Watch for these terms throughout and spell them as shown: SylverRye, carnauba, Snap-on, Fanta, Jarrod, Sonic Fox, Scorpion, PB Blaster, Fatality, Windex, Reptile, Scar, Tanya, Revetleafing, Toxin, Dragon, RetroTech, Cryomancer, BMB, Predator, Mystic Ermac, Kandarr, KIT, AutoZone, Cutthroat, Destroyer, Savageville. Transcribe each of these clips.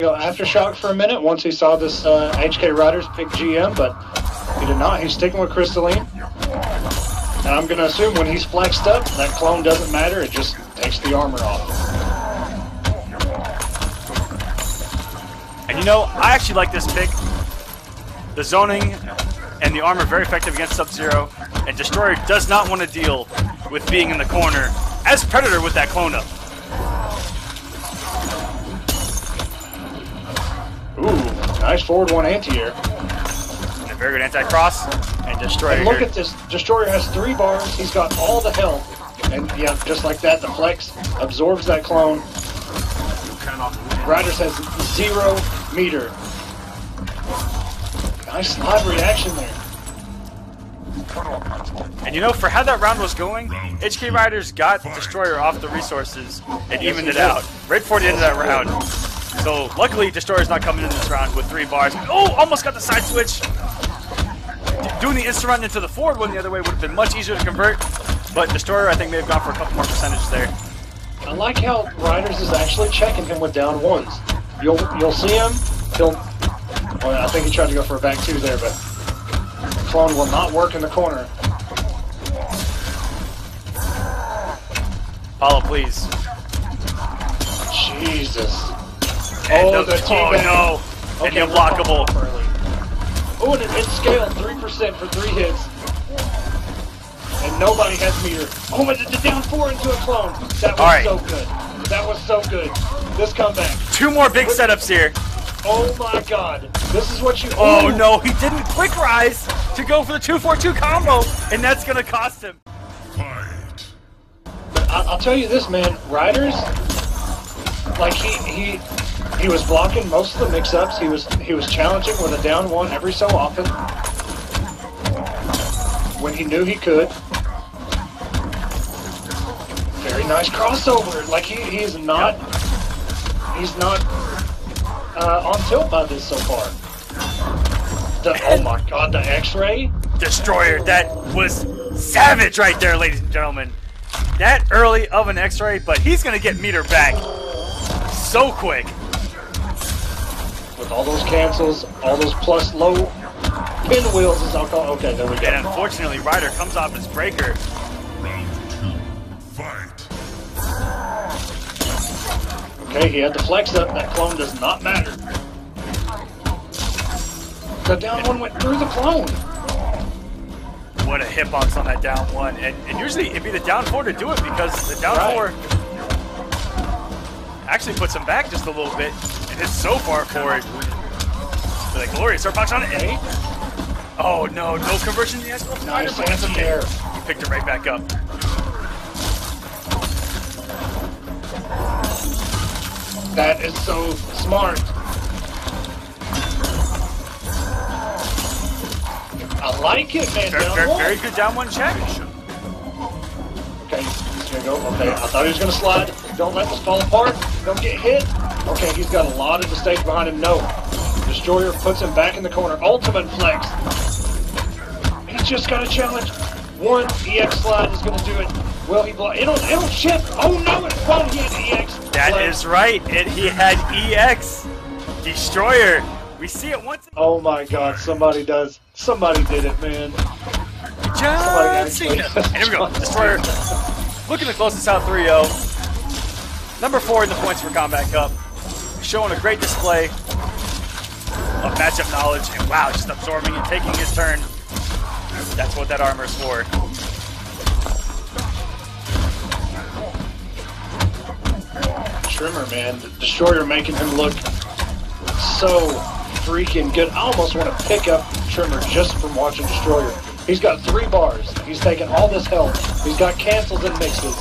go Aftershock for a minute once he saw this HK Riders pick GM, but he did not. He's sticking with Crystalline. And I'm going to assume when he's flexed up, that clone doesn't matter. It just takes the armor off. And you know, I actually like this pick. The zoning and the armor very effective against Sub-Zero. And Destroyer does not want to deal with being in the corner as Predator with that clone up. Ooh, nice forward one anti-air. And a very good anti-cross. And Destroyer. And look at this. Destroyer has 3 bars. He's got all the health. And yeah, just like that, the flex absorbs that clone. Riders has 0 meter. Nice live reaction there. And you know, for how that round was going, HK Riders got Destroyer off the resources and evened it out. Right before the end of that round. So luckily, Destroyer's not coming in this round with 3 bars. Oh, almost got the side switch. Doing the instant run into the forward one the other way would have been much easier to convert. But Destroyer, I think, may have gone for a couple more percentage there. I like how Riders is actually checking him with down ones. You'll see him. He'll. Well, I think he tried to go for a back two there, but the clone will not work in the corner. Follow, please. Jesus. And oh, no. Okay, and unblockable. Oh, and it's scaled 3% for 3 hits. And nobody has meter. Oh, but the down 4 into a clone. That was right. So good. That was so good. This comeback. 2 more big setups here. Oh my god. This is what you... Oh no, he didn't quick rise to go for the 2-4-2 combo, and that's going to cost him. But I'll tell you this, man. Riders, like he was blocking most of the mix-ups. He was challenging with a down 1 every so often when he knew he could. Very nice crossover. Like he's not on tilt by this so far. Oh my god, the X-ray Destroyer. That was savage right there, ladies and gentlemen. That early of an X-ray, but he's gonna get meter back so quick with all those cancels, all those plus low. Pinwheels is alcohol. Okay, there we go. And unfortunately, Ryder comes off his breaker. Okay, he had the flex up. That clone does not matter. The down 1 went through the clone. What a hitbox on that down 1. And usually it'd be the down 4 to do it, because the down 4 actually puts him back just a little bit. And hits so far forward. The glorious airbox on it. Oh no, no conversion in the escalator. Nice answer. He picked it right back up. That is so smart. I like it, man. Very good down 1 check. Okay, he's gonna go. Okay, I thought he was gonna slide. Don't let this fall apart. Don't get hit. Okay, he's got a lot of mistakes behind him. No. Destroyer puts him back in the corner. Ultimate flex. He's just got a challenge. 1 EX slide is going to do it. Will he block? It'll shift. Oh no, it's fun. He had EX. That is right. He had EX. Destroyer. We see it once. Oh my god, somebody does. Somebody did it, man. John Cena. And here we go. Destroyer. Looking the closest out 3-0. Number 4 in the points for Kombat Cup. Showing a great display of matchup knowledge, and wow, just absorbing and taking his turn. That's what that armor is for. Tremor, man. The Destroyer making him look so freaking good. I almost want to pick up Tremor just from watching Destroyer. He's got 3 bars. He's taking all this health. He's got cancels and mixes.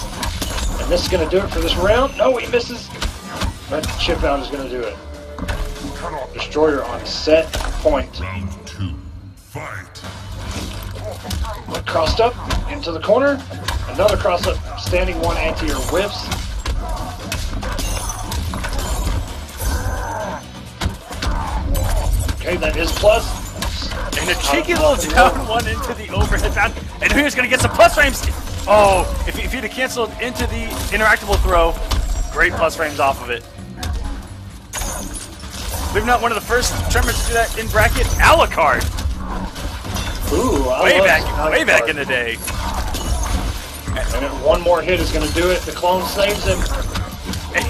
And this is going to do it for this round. No, he misses. That chip out is going to do it. Destroyer on set point. Round 2, fight. Crossed up into the corner. Another cross up. Standing 1 anti-air whiffs. Okay, that is plus. And a cheeky little down 1 into the overhead bound. And who's going to get some plus frames? Oh, if he'd have canceled into the interactable throw, great plus frames off of it. Maybe not one of the first Tremors to do that in bracket. Alucard! Ooh, I way back in the day. And if one more hit is going to do it. The clone saves him.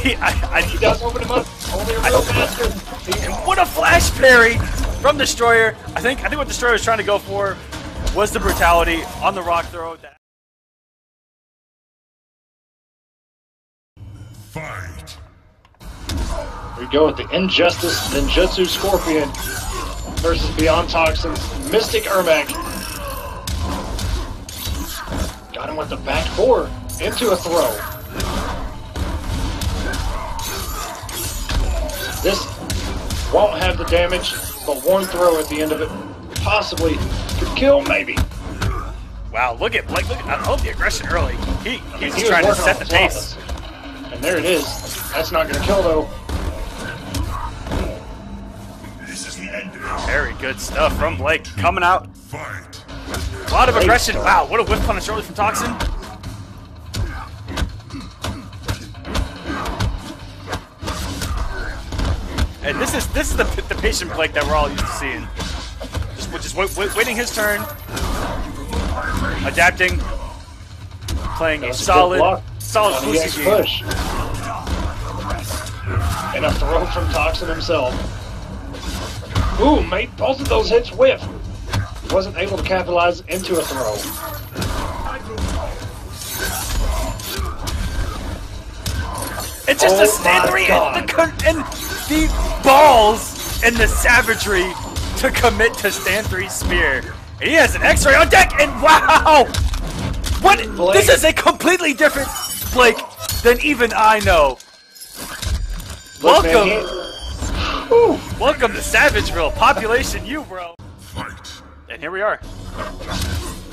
He does open him up. Only a real bastard. And what a flash parry from Destroyer. I think what Destroyer was trying to go for was the brutality on the rock throw. Fight. We go with the Injustice Ninjutsu Scorpion versus Beyond Toxin's Mystic Ermac. Got him with the back four into a throw. This won't have the damage, but one throw at the end of it possibly could kill, maybe. Wow, look at Blake. Look at, I love the aggression early. He's trying to set the pace. And there it is. That's not going to kill, though. Very good stuff from Blake coming out. Fight. A lot of aggression. Wow, what a whiff punish early from Toxin. And this is the patient Blake that we're all used to seeing. Just waiting his turn, adapting, playing a solid pussy game. Push. And a throw from Toxin himself. Ooh, made both of those hits whiff. Wasn't able to capitalize into a throw. It's just a standard and the balls and the savagery to commit to stand 3 spear. He has an X-ray on deck, and wow! What? Blake. This is a completely different Blake than even I know. Look, welcome. Man, welcome to Savageville. Population you, bro. Fight. And here we are.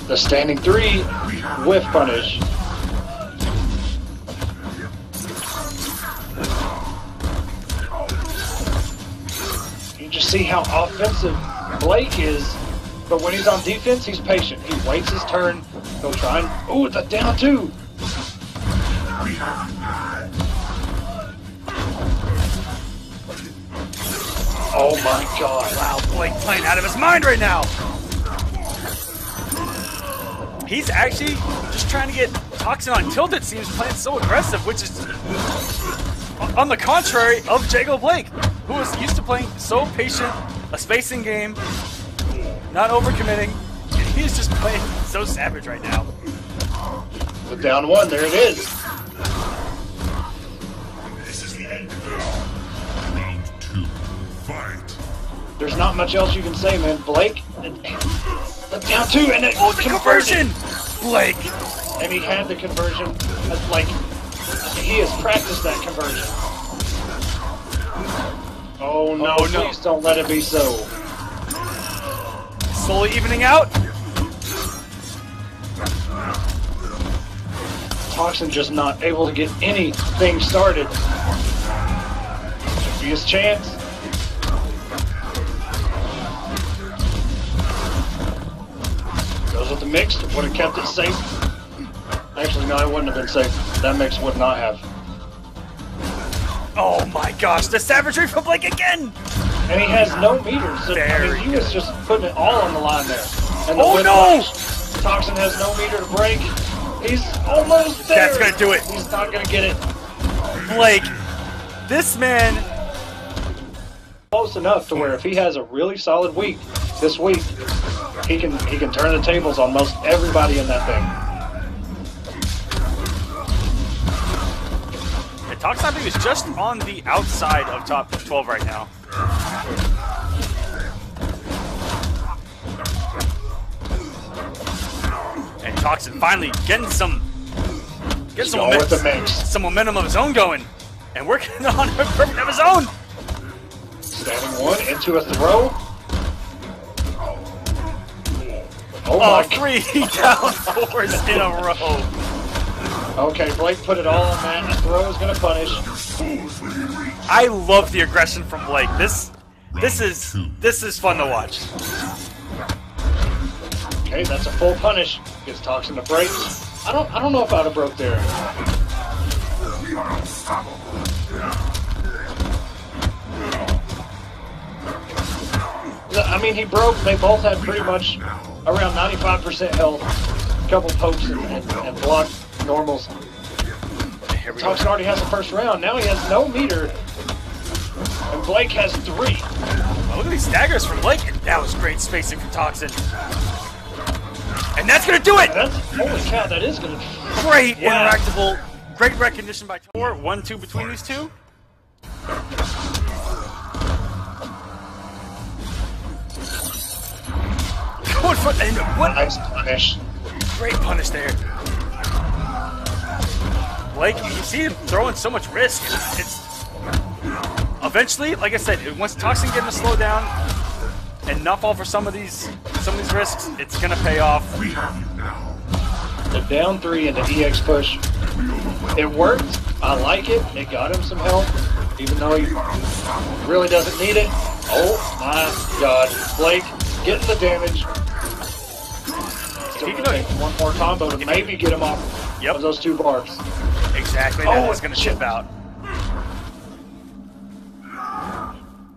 The standing 3 whiff punish. Just see how offensive Blake is, but when he's on defense, he's patient. He waits his turn. He'll try and ooh, it's a down 2. Oh my God! Wow, Blake playing out of his mind right now. He's actually just trying to get Toxin on tilt. It seems playing so aggressive, which is on the contrary of Jago Blake, who is used to playing so patient, a spacing game, not overcommitting, and he's just playing so savage right now. With down 1, there it is. This is the end of it all. Round 2, fight. There's not much else you can say, man. Blake, the down 2, and it the conversion! Blake! And he had the conversion, like, he has practiced that conversion. Oh no, oh, no, please don't let it be so. Slowly evening out. Toxin just not able to get anything started. Should be his chance. Goes with the mixed, would have kept it safe. Actually, no, it wouldn't have been safe. That mix would not have. Oh my gosh, the savagery from Blake again! And he has no meters, so he was just putting it all on the line there. And the whiplash. Toxin has no meter to break. He's almost there! That's gonna do it! He's not gonna get it. Blake, this man... Close enough to where if he has a really solid week, this week, he can turn the tables on most everybody in that thing. Toxin, I think, is just on the outside of top 12 right now. And Toxin finally getting some momentum, of his own going, and working on a perfect of his own. Standing 1 into a throw. Oh my! 3 down 4s in a row. Okay, Blake put it all on that, and throw is gonna punish. I love the aggression from Blake. This is fun to watch. Okay, that's a full punish. Gets Toxin to break. I don't know if I'd have broke there. I mean, he broke. They both had pretty much around 95% health. A couple pokes and block normals. Toxin already has the first round. Now he has no meter. And Blake has 3. Oh, look at these daggers from Blake. That was great spacing from Toxin. And that's going to do it! That's, holy cow, that is going to... Great interactable, great recognition by... 4-1-2 between these two. What? Nice punish. Great punish there. Blake, you see him throwing so much risk. It's eventually, like I said, once Toxin gets him to slow down and not fall for some of these risks, it's gonna pay off. The down 3 and the EX push. It worked. I like it. It got him some help, even though he really doesn't need it. Oh my God, Blake getting the damage. Still gonna take one more combo to maybe get him off of those 2 bars. Exactly. That was gonna chip out.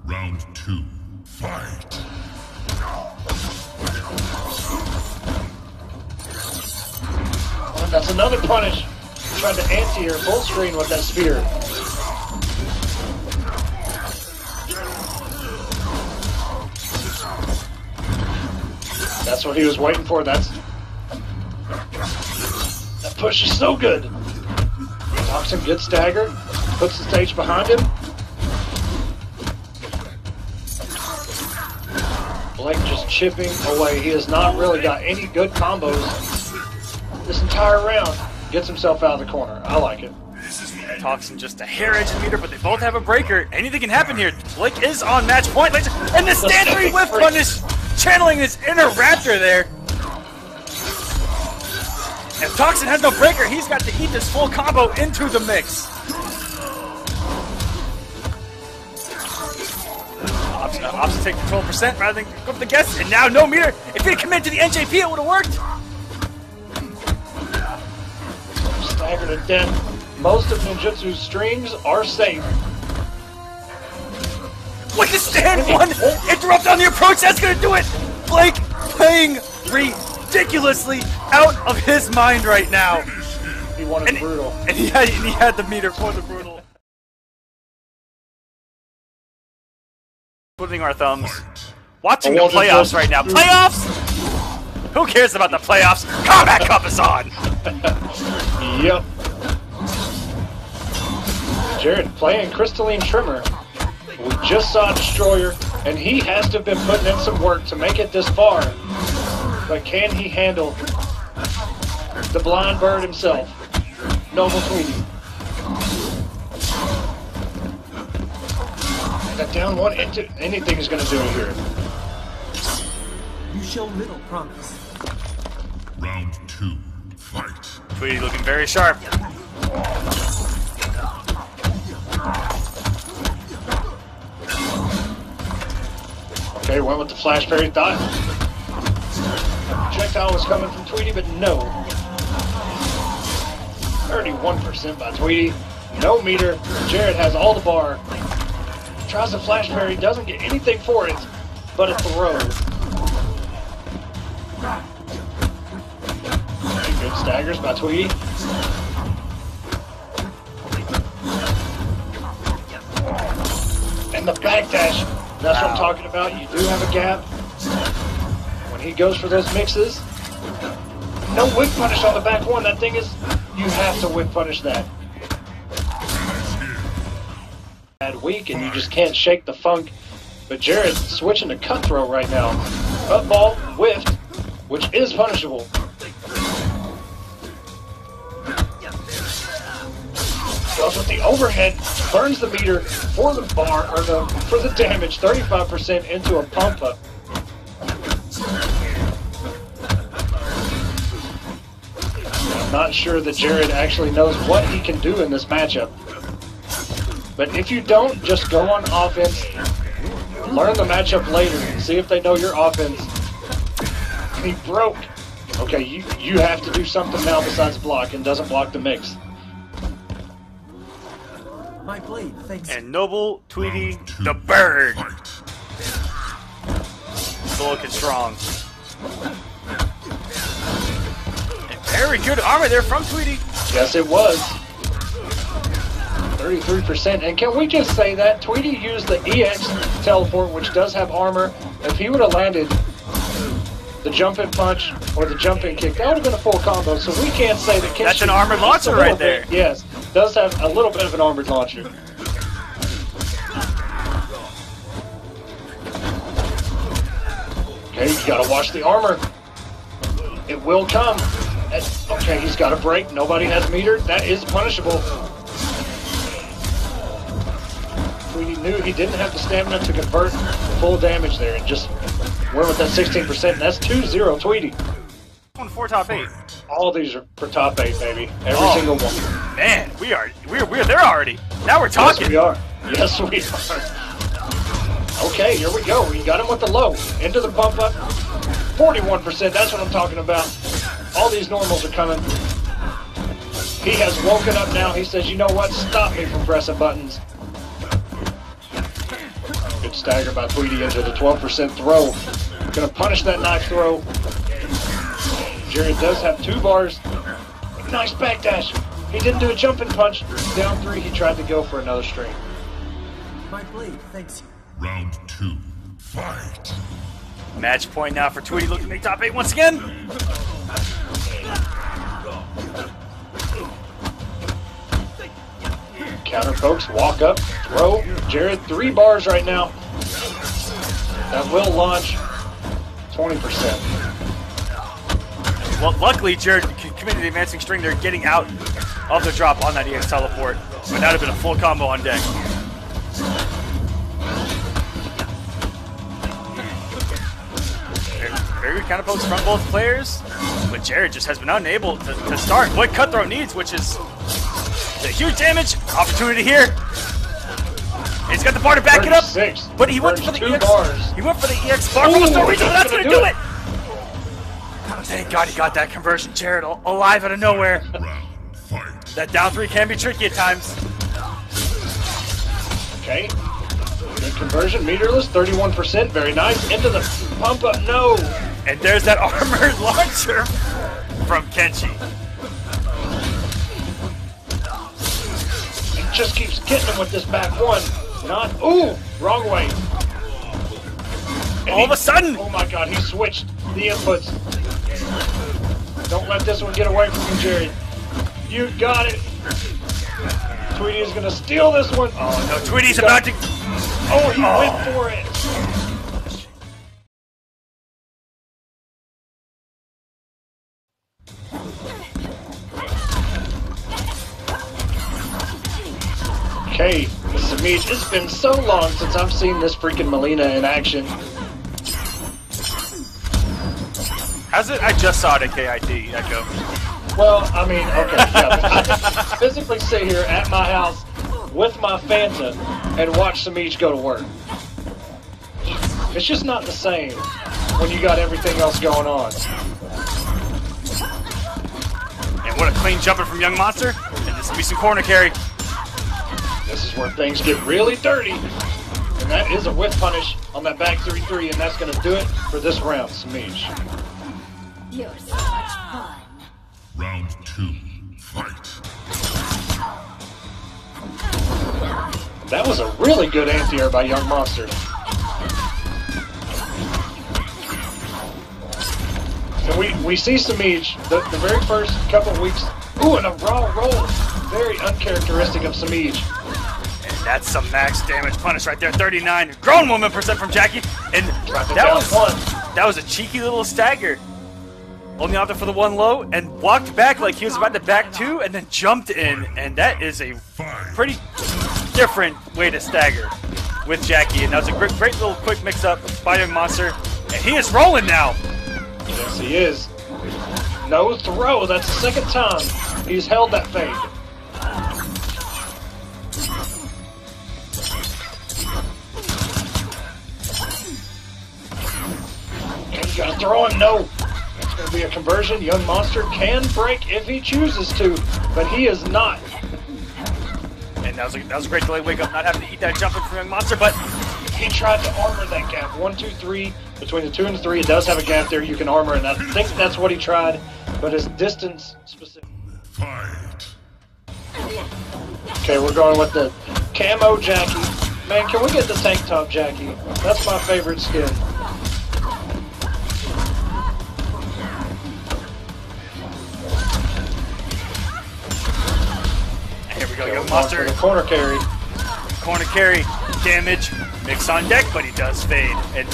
Round 2, fight. Oh, that's another punish. Tried to anti-air full screen with that spear. That's what he was waiting for. That push is so good. Toxin gets staggered, puts the stage behind him. Blake just chipping away. He has not really got any good combos this entire round. Gets himself out of the corner. I like it. Toxin just a hair edge of meter, but they both have a breaker. Anything can happen here. Blake is on match point. And the stand 3 whiff punish, channeling his inner raptor there. If Toxin has no breaker, he's got to eat this full combo into the mix. Opts to take control percent rather than go for the guess, and now no meter. If he'd committed to the NJP, it would have worked. Staggered to death. Most of Ninjutsu's strings are safe. With the stand 1 interrupt on the approach, that's gonna do it! Blake playing ridiculously out of his mind right now. He wanted the brutal. And he had the meter for the brutal. Twiddling our thumbs. Watching the playoffs right now. Playoffs?! Who cares about the playoffs? Kombat Cup is on! Yep. Jarrod playing Crystalline Tremor. We just saw Destroyer, and he has to have been putting in some work to make it this far. But can he handle the blind bird himself? Noble Tweedy. That down 1 into anything is going to do it here. You show little promise. Round 2, fight. Tweedy looking very sharp. Okay, went with the flash fairy thought. Projectile was coming from Tweedy, but no. 31% by Tweedy. No meter. Jarrod has all the bar. Tries the flash fairy, doesn't get anything for it, but it's the road. Good staggers by Tweedy. And the backdash. That's what I'm talking about. You do have a gap. When he goes for those mixes, no whip punish on the back 1. That thing is, you have to whip punish that. Bad week and you just can't shake the funk. But Jarrod's switching to cutthroat right now. Up ball, whiffed, which is punishable. Goes with the overhead, burns the meter for the bar, or for the damage, 35% into a pump up. I'm not sure that Jarrod actually knows what he can do in this matchup. But if you don't, just go on offense, learn the matchup later, see if they know your offense. He broke. Okay, you have to do something now besides block, and doesn't block the mix. My blade, thanks. And Noble Tweedy, the bird. It's looking strong. And very good armor there from Tweedy. Yes, it was. 33%. And can we just say that Tweedy used the EX teleport, which does have armor. If he would have landed the jumping punch or the jumping kick, that would have been a full combo. So we can't say that Kenshi. That's an armored launcher right there. Bit, yes, does have a little bit of an armored launcher. Okay, you gotta watch the armor. It will come. Okay, he's got a break. Nobody has meter. That is punishable. He knew he didn't have the stamina to convert full damage there and just went with that 16%. And that's 2-0 Tweedy. 1-4 top 8. All these are for top 8, baby. Every single one. Man, we're there already. Now we're talking. Yes, we are. Yes, we are. Okay, here we go. We got him with the low. Into the bump up. 41%. That's what I'm talking about. All these normals are coming. He has woken up now. He says, you know what? Stop me from pressing buttons. Good stagger by Tweedy into the 12% throw. Gonna punish that knife throw. Jarrod does have 2 bars. Nice backdash. He didn't do a jumping punch. Down 3, he tried to go for another string. My blade, thanks. Round 2, fight. Match point now for Tweedy looking to make top 8 once again. Counter folks, walk up, throw. Jarrod 3 bars right now. That will launch 20%. Well, luckily Jarrod committed the advancing string. They're getting out of the drop on that EX teleport. But that would have been a full combo on deck. Very good counter pokes from both players. But Jarrod just has been unable to start what Cutthroat needs, which is a huge damage opportunity here. He's got the bar to back it up, but he went for the EX. Bars. He went for the EX bar. Ooh, for no reason, but that's going to do it. Thank God he got that conversion. Jarrod alive out of nowhere. That down 3 can be tricky at times. Okay. Good conversion. Meterless, 31%. Very nice. Into the pump up. No. And there's that armored launcher from Kenshi. Just keeps getting him with this back one. Not, ooh, wrong way. And all of a sudden. Oh my God, he switched the inputs. Don't let this one get away from you, Jarrod. You got it. Tweedy is gonna steal this one. Oh no, Tweedy's about to. Oh, he went for it. Okay, Semiij, it's been so long since I've seen this freaking Melina in action. How's it? I just saw it at KIT, Echo. Well, I mean, okay, yeah, I physically sit here at my house with my Fanta and watch Semiij go to work. It's just not the same when you got everything else going on. And what a clean jumper from Yungmonster. And this will be some corner carry. This is where things get really dirty. And that is a whip punish on that back 3-3, and that's going to do it for this round, Semiij. You're so much fun. Round 2, fight. That was a really good anti-air by Yungmonster. And we see Semiij, the very first couple weeks. Ooh, and a raw roll. Very uncharacteristic of Semiij. That's some max damage punish right there. 39 grown woman percent from Jackie, and that was a cheeky little stagger. Only opted for the 1 low and walked back like he was about to back 2, and then jumped in, and that is a pretty different way to stagger with Jackie. And that was a great little quick mix up by Yungmonster, and he is rolling now. Yes, he is. No throw. That's the second time he's held that fade. Gotta throw him, no. It's gonna be a conversion. Yungmonster can break if he chooses to, but he is not. And that was a great delay wake up, not having to eat that jumping from Yungmonster, but he tried to armor that gap. 1, 2, 3, Between the 2 and the 3, it does have a gap there you can armor, and I think that's what he tried, but it's distance specific. Fight. Okay, we're going with the Camo Jackie. Man, can we get the Tank Top Jackie? That's my favorite skin. Here we go, Yungmonster. Corner carry. Corner carry. Damage. Mix on deck, but he does fade. And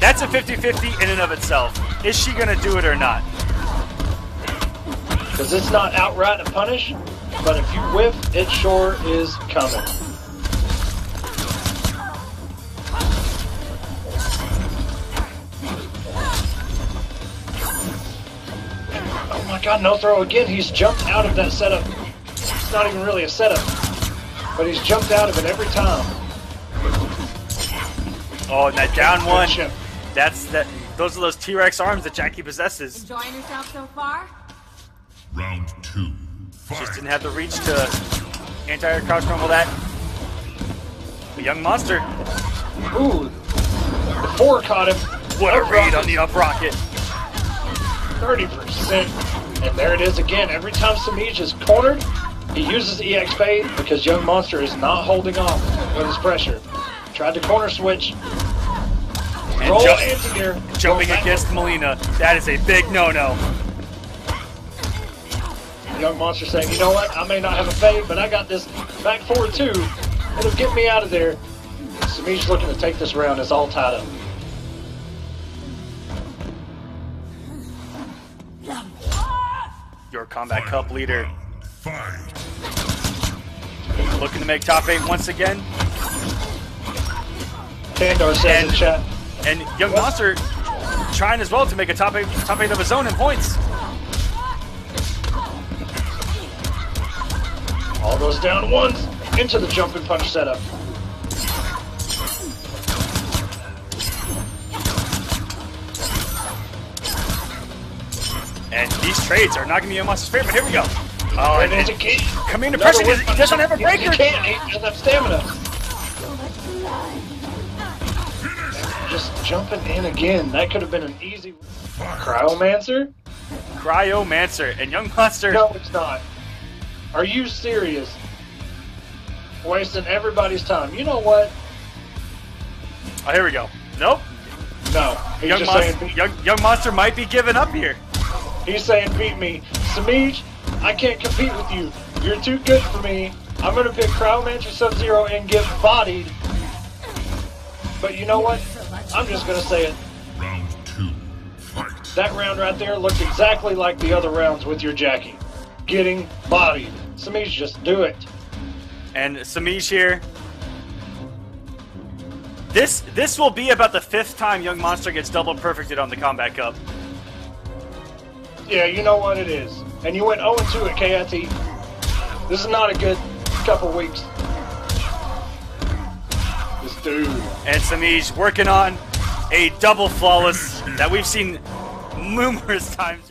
that's a 50-50 in and of itself. Is she going to do it or not? Because it's not outright a punish, but if you whiff, it sure is coming. Oh my god, no throw again. He's jumped out of that setup. It's not even really a setup, but he's jumped out of it every time. Oh, and that down one. Those are those T-Rex arms that Jackie possesses. Enjoying yourself so far? Round 2. Fight. Just didn't have the reach to anti-air crouch crumble that. A Yungmonster. Ooh. The 4 caught him. What a read on the up rocket. 30%. And there it is again. Every time Semiij is cornered, he uses EX Fade because Yungmonster is not holding off with his pressure. Tried to corner switch. And roll into gear. Jumping against Molina. That is a big no-no. Yungmonster saying, you know what, I may not have a fade, but I got this back 4-2. It'll get me out of there. Semiij's looking to take this round. It's all tied up. Your Kombat Cup leader. Looking to make top 8 once again. Kandarr says in chat. And Yungmonster trying as well to make a top eight of his own in points. All those down ones into the jump and punch setup. And these trades are not going to be a monster's favorite, but here we go. Oh, and it's coming into pressure. He doesn't have a breaker. He can't. He doesn't have stamina. Just jumping in again. That could have been an easy... Cryomancer? Cryomancer. And Yungmonster... No, it's not. Are you serious? Wasting everybody's time. You know what? Oh, here we go. Nope. No. Yungmonster might be giving up here. He's saying, beat me. Semiij, I can't compete with you. You're too good for me. I'm going to pick Cryomancer Sub-Zero and get bodied. But you know what? I'm just going to say it. Round 2. Fight. That round right there looked exactly like the other rounds with your Jackie. Getting bodied. Semiij, just do it. And Semiij here. This will be about the 5th time Yungmonster gets double perfected on the Kombat Cup. Yeah, you know what it is. And you went 0-2 at KIT. This is not a good couple weeks. This dude. And Semiij working on a double flawless that we've seen numerous times.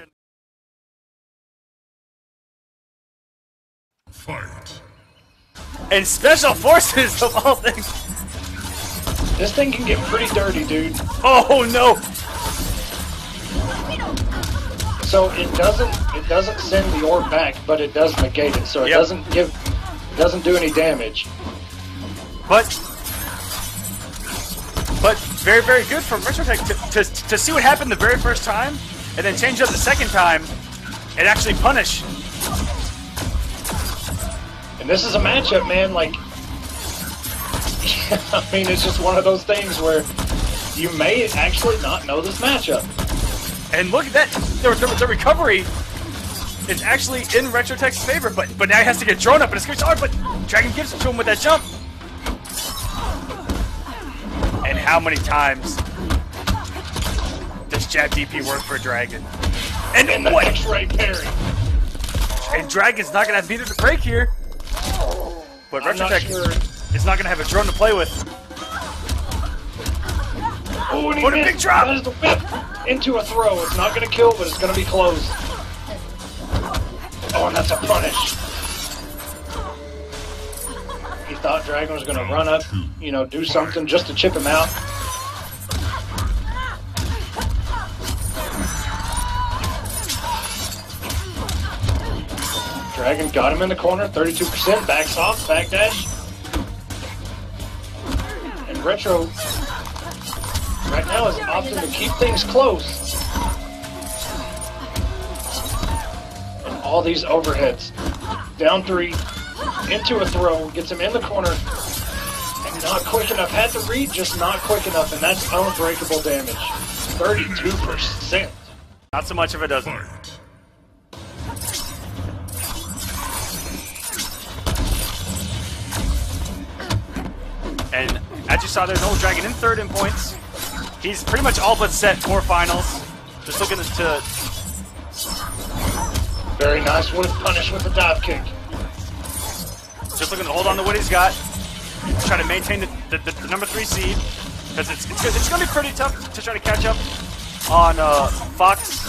Fight. And special forces of all things. This thing can get pretty dirty, dude. Oh no! So it doesn't send the orb back, but it does negate it. So it doesn't do any damage. But very, very good from RetroTech to see what happened the very first time, and then change up the second time, and actually punish. And this is a matchup, man, like, I mean, it's just one of those things where you may actually not know this matchup. And look at that, the recovery is actually in RetroTech's favor, but now he has to get drawn up, and it's going to be hard, but Dragon gives it to him with that jump. And how many times does jab DP work for Dragon? And the X-ray parry. And Dragon's not going to have either to break here. But RetroTech is not going to have a drone to play with. Oh, what a big drop! That is the whip into a throw. It's not going to kill, but it's going to be close. Oh, and that's a punish. He thought Dragon was going to run up, you know, do something just to chip him out. Dragon got him in the corner, 32%, backs off, backdash. And Retro right now is opting to keep things close. And all these overheads. Down three, into a throw, gets him in the corner. And not quick enough, had to read, just not quick enough, and that's unbreakable damage. 32%. Not so much if it doesn't work. And as you saw, there's Old Dragon in third in points. He's pretty much all but set for finals. Just looking to... Very nice one, punish with the dive kick. Just looking to hold on to what he's got. Try to maintain the number 3 seed. Because it's going to be pretty tough to try to catch up on Fox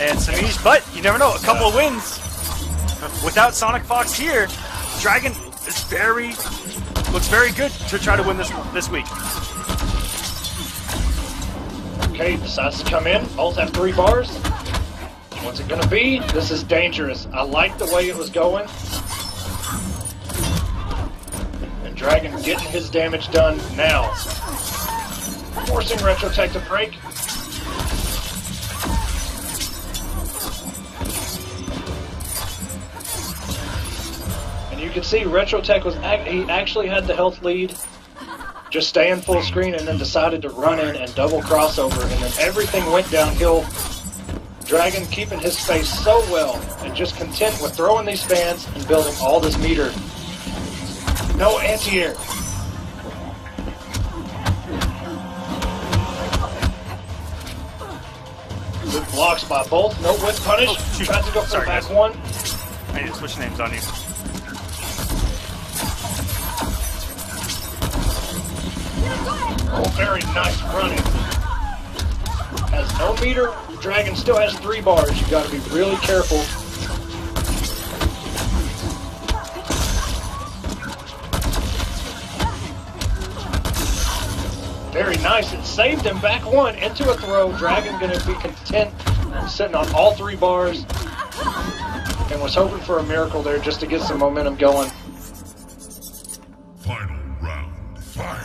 and Semiij, but you never know, a couple of wins. Without Sonic Fox here, Dragon is looks very good to try to win this week. Okay, decides to come in, both have 3 bars. What's it gonna be? This is dangerous. I like the way it was going. And Dragon getting his damage done now. Forcing RetroTech to break. And you can see RetroTech he actually had the health lead, just staying full screen, and then decided to run in and double crossover, and then everything went downhill. Dragon keeping his space so well, and just content with throwing these fans and building all this meter. No anti-air. Good blocks by both. No whip punish. Oh, tries to go for the back one. I need to switch names on you. Oh, very nice running. Has no meter. Dragon still has 3 bars. You got to be really careful. Very nice, it saved him, back one, into a throw. Dragon gonna be content, sitting on all 3 bars. And was hoping for a miracle there just to get some momentum going. Final round, fight.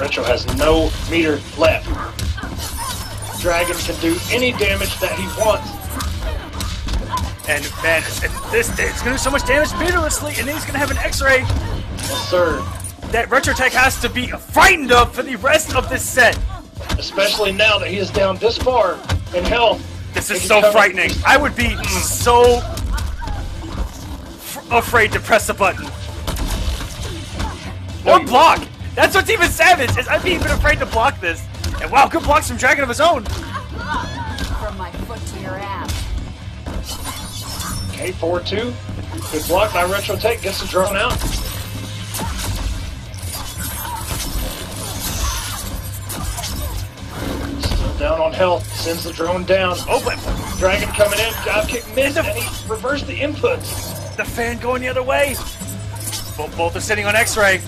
Retro has no meter left. Dragon can do any damage that he wants. And man, it's gonna do so much damage meterlessly, and then he's gonna have an X-ray. Yes, sir. That RetroTech has to be frightened of for the rest of this set. Especially now that he is down this far in health. This is so frightening. I would be so afraid to press a button. Or block. That's what's even savage, is I'd be even afraid to block this. And wow, good blocks from Dragon of his own. From my foot to your ass. Okay, 4-2. Good block by RetroTech, gets the drone out. Down on health, sends the drone down. Oh, but Dragon coming in, dive kick missed, and he reversed the inputs. The fan going the other way. Both are sitting on X-ray.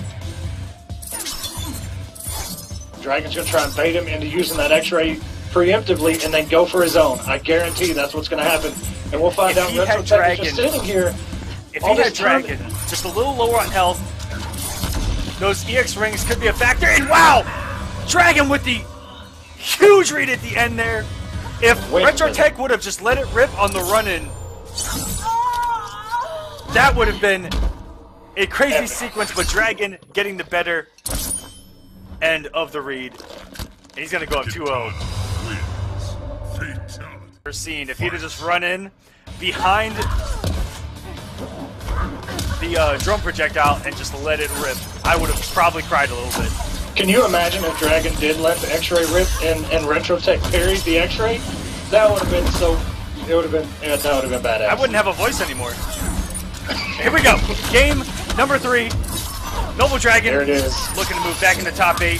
Dragon's gonna try and bait him into using that X-ray preemptively, and then go for his own. I guarantee that's what's gonna happen, and we'll find out. RetroTech is just sitting here. If he had Dragon just a little lower on health, those EX rings could be a factor. And wow, Dragon with the huge read at the end there. If RetroTech would have just let it rip on the run-in, that would have been a crazy sequence, but Dragon getting the better end of the read. And he's going to go up 2-0. We're seeing if he'd have just run in behind the drum projectile and just let it rip, I would have probably cried a little bit. Can you imagine if Dragon did let the X-ray rip and RetroTech parried the X-ray? That would have been so. It would have been. Yeah, that would have been badass. I wouldn't have a voice anymore. Here we go. Game number 3. Noble Dragon. There it is. Looking to move back in the top 8.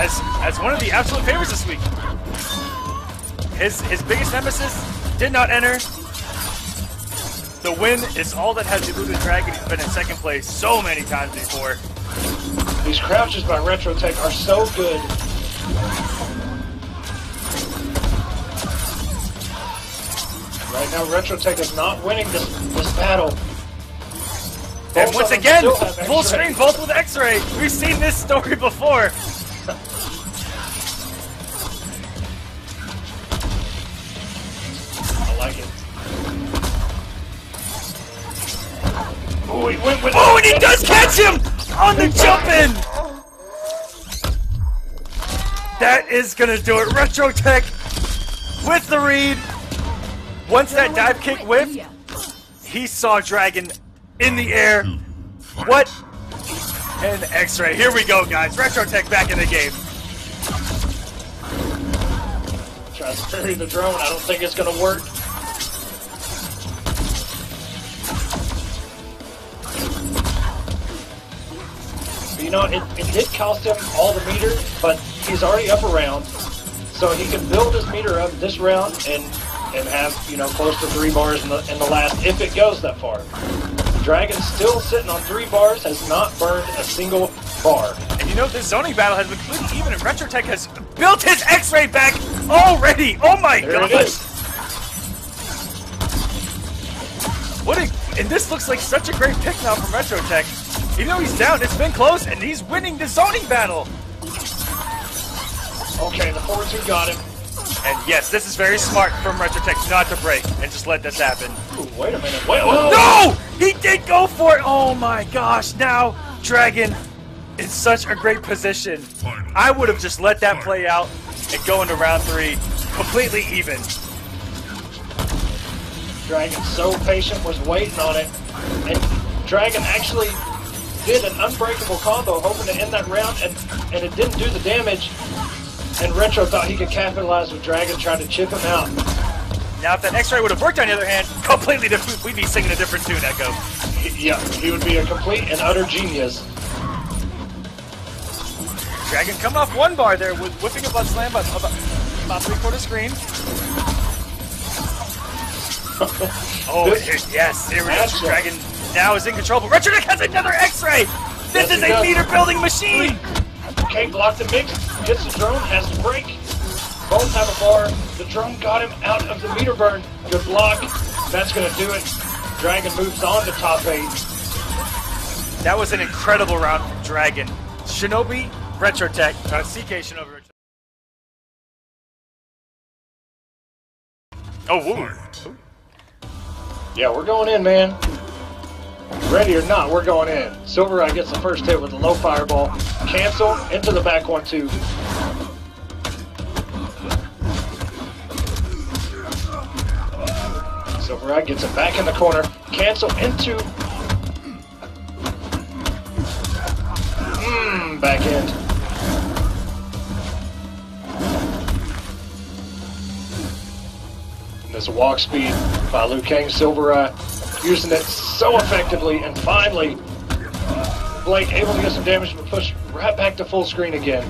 As one of the absolute favorites this week. His biggest nemesis did not enter. The win is all that has eluded Dragon. He's been in second place so many times before. These crouches by RetroTech are so good. Right now, RetroTech is not winning this battle. And once again, full screen, both with X-Ray. We've seen this story before. I like it. Oh, he went with. Oh, and he does catch him on the jump in. That is gonna do it. RetroTech with the read. Once that dive kick whipped, he saw Dragon in the air. What an X-Ray. Here we go, guys. RetroTech back in the game. Try to parry the drone. I don't think it's going to work. But you know, it did cost him all the meter, but he's already up around. So he can build his meter up this round and have, you know, close to 3 bars in the last, if it goes that far. Dragon's still sitting on 3 bars, has not burned a single bar. And you know, this zoning battle has been good, even if RetroTech has built his X-Ray back already! Oh my god! And this looks like such a great pick now from RetroTech. Even though he's down, it's been close, and he's winning the zoning battle! Okay, the 4-2 got him. And yes, this is very smart from RetroTech not to break and just let this happen. Ooh, wait a minute. Wait, no! He did go for it! Oh my gosh, now Dragon in such a great position. I would have just let that play out and go into round 3 completely even. Dragon so patient, was waiting on it. And Dragon actually did an unbreakable combo, hoping to end that round, and it didn't do the damage. And Retro thought he could capitalize with Dragon, trying to chip him out. Now, if that X-Ray would have worked, on the other hand, completely different, we'd be singing a different tune, Echo. Yeah, he would be a complete and utter genius. Dragon coming off 1 bar there, with whipping a butt slam about 3/4 screen. Oh, yes, here we go. Dragon now is in control, but RetroTech has another X-Ray! This is a meter-building machine! Okay, block the mix, gets the drone, has to break. Both have a bar. The drone got him out of the meter burn. Good block. That's going to do it. Dragon moves on to top 8. That was an incredible round from Dragon. Shinobi, RetroTech, CK Shinobi. Oh, woo. Yeah, we're going in, man. Ready or not, we're going in. SylverRye gets the first hit with a low fireball. Cancel into the back 1-2. SylverRye gets it back in the corner. Cancel into. Back end. And there's a walk speed by Liu Kang. SylverRye using it so effectively, and finally Blake able to get some damage but push right back to full screen again.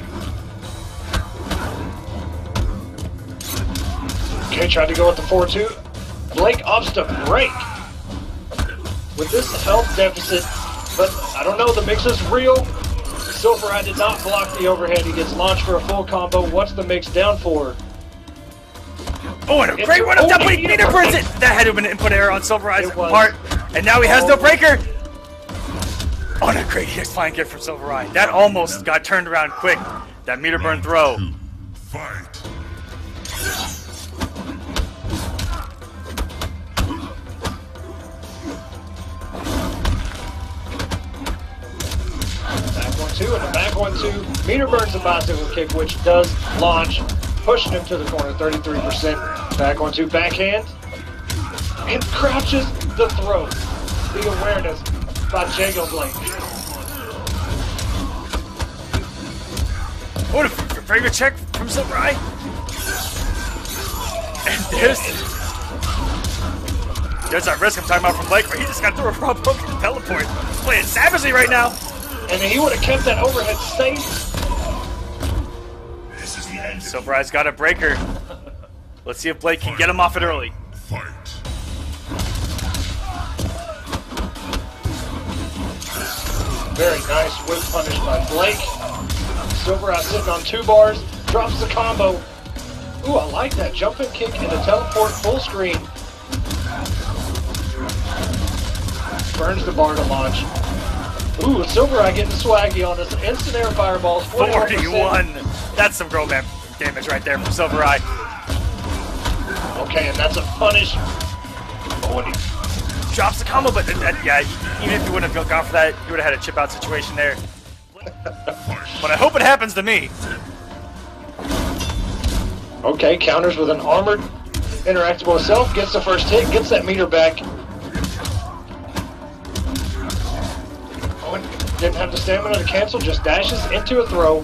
Okay, tried to go with the 4-2. Blake opts to break with this health deficit, but I don't know, the mix is real. SylverRye did not block the overhead. He gets launched for a full combo. What's the mix down for? Oh, and a great one up top, but he meter burns it! That had to have been an input error on SylverRye's part. And now he has no breaker! Oh, and a great EX flying kick from SylverRye. That almost got turned around quick. That meter burn throw. Back 1-2 and a back 1-2. Meter burns the bicycle kick, which does launch. Pushing him to the corner, 33%. Back 1-2, backhand. And crouches the throw. The awareness by Jago Blake. What a favorite check from SylverRye. And there's that risk I'm talking about from Blake, where he just got through a raw poke and teleport. Playing savagely right now. And he would have kept that overhead safe. SylverRye's got a breaker. Let's see if Blake can get him off it early. Very nice whip punish by Blake. SylverRye sitting on 2 bars, drops the combo. Ooh, I like that. Jumping kick and a teleport full screen. burns the bar to launch. Ooh, SylverRye getting swaggy on us. Instant air fireballs, 41%. That's some grown man damage right there from SylverRye. Okay, and that's a punish. Oh, and he drops the combo, but yeah, even if you wouldn't have gone for that, you would have had a chip out situation there. But I hope it happens to me. Okay, counters with an armored interactable itself, gets the first hit, gets that meter back. Owen didn't have the stamina to cancel, just dashes into a throw.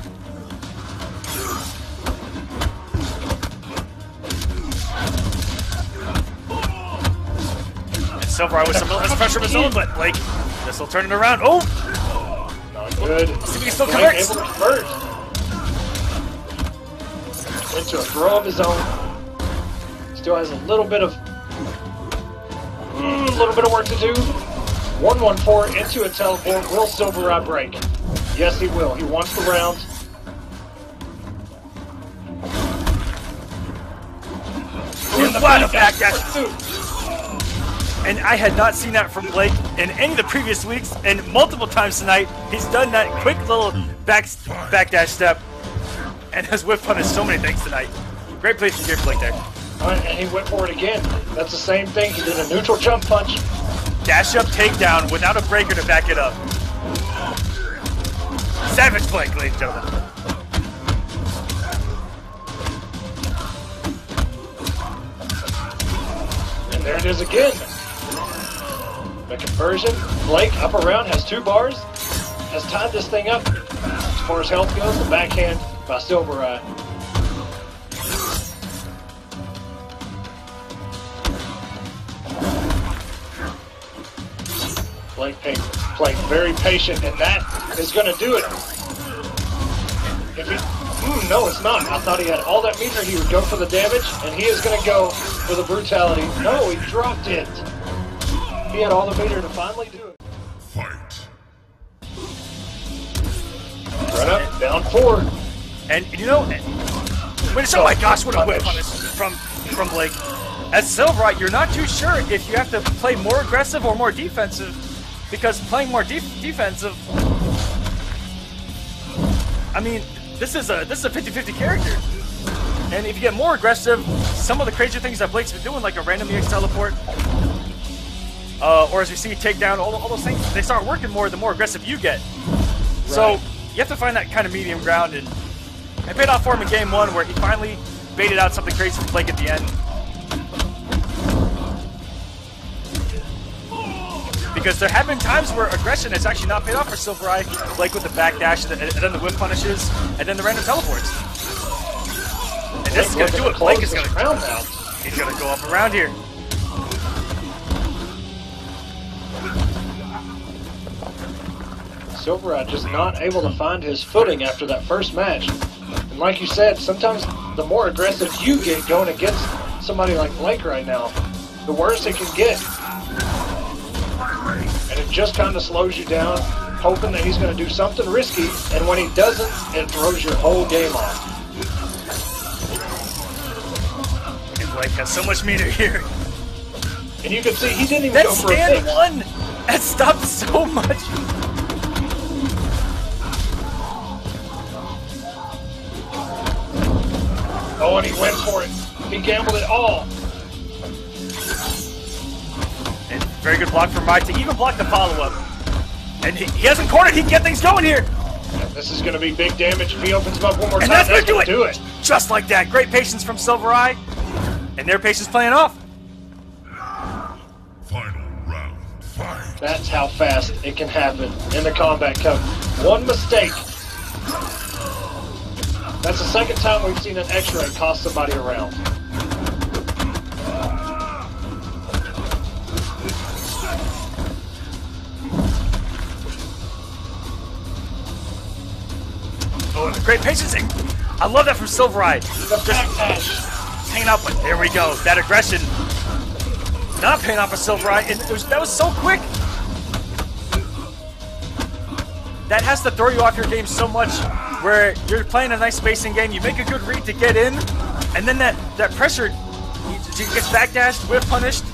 And SylverRye with some pressure of his own, but Blake, this will turn it around. Oh! Not good. Let's see if he still connects. Went to a throw of his own. Still has a little bit of work to do. 114 into a teleport. Will SylverRye break? Yes, he will. He wants the round. What a backdash! And I had not seen that from Blake in any of the previous weeks, and multiple times tonight, he's done that quick little backdash step. And has whiff punished so many things tonight. Great play from Jago Blake there. And he went for it again. That's the same thing. He did a neutral jump punch. Dash up takedown without a breaker to back it up. Savage Blake, ladies and gentlemen. And there it is again. The conversion. Blake up around, has two bars. Has tied this thing up. As far as health goes, the backhand by SylverRye. Blake playing very patient, and that is going to do it. If he, no, it's not. I thought he had all that meter. He would go for the damage, and he is going to go for the brutality. No, he dropped it. He had all the meter to finally do it. Fight. Right up, down four. And you know, oh my gosh, what a whip from Blake. As SylverRye, you're not too sure if you have to play more aggressive or more defensive, because playing more defensive, I mean, this is a 50-50 character. And if you get more aggressive, some of the crazy things that Blake's been doing, like a random EX teleport, or as we see takedown, all those things, they start working more the more aggressive you get. Right. So you have to find that kind of medium ground. And it paid off for him in game one, where he finally baited out something crazy from Blake at the end. Because there have been times where aggression has actually not paid off for SylverRye. Blake with the backdash, and then the whip punishes, and then the random teleports. And this is going to do it. Blake is going to round out. He's going to go up around here. SylverRye just not able to find his footing after that first match. And like you said, sometimes the more aggressive you get going against somebody like Blake right now, the worse it can get. And it just kind of slows you down, hoping that he's going to do something risky, and when he doesn't, it throws your whole game off. And Blake has so much meter here. And you can see he didn't even go for a fix. That stand one! That stopped so much! Oh, and he went for it. He gambled it all. And very good block from Mike to even block the follow-up. And he hasn't cornered. He can get things going here. Yeah, this is going to be big damage if he opens him up one more time. And that's going to do it. Just like that. Great patience from SylverRye. And their patience playing off. Final round. Fight. That's how fast it can happen in the Kombat Cup. One mistake. That's the second time we've seen an X-ray toss somebody around. Oh, great patience! I love that from SylverRye. The backdash, hanging up. There we go. That aggression, not paying off of SylverRye, and that was so quick. That has to throw you off your game so much, where you're playing a nice spacing game, you make a good read to get in, and then that pressure gets backdashed, whiff punished,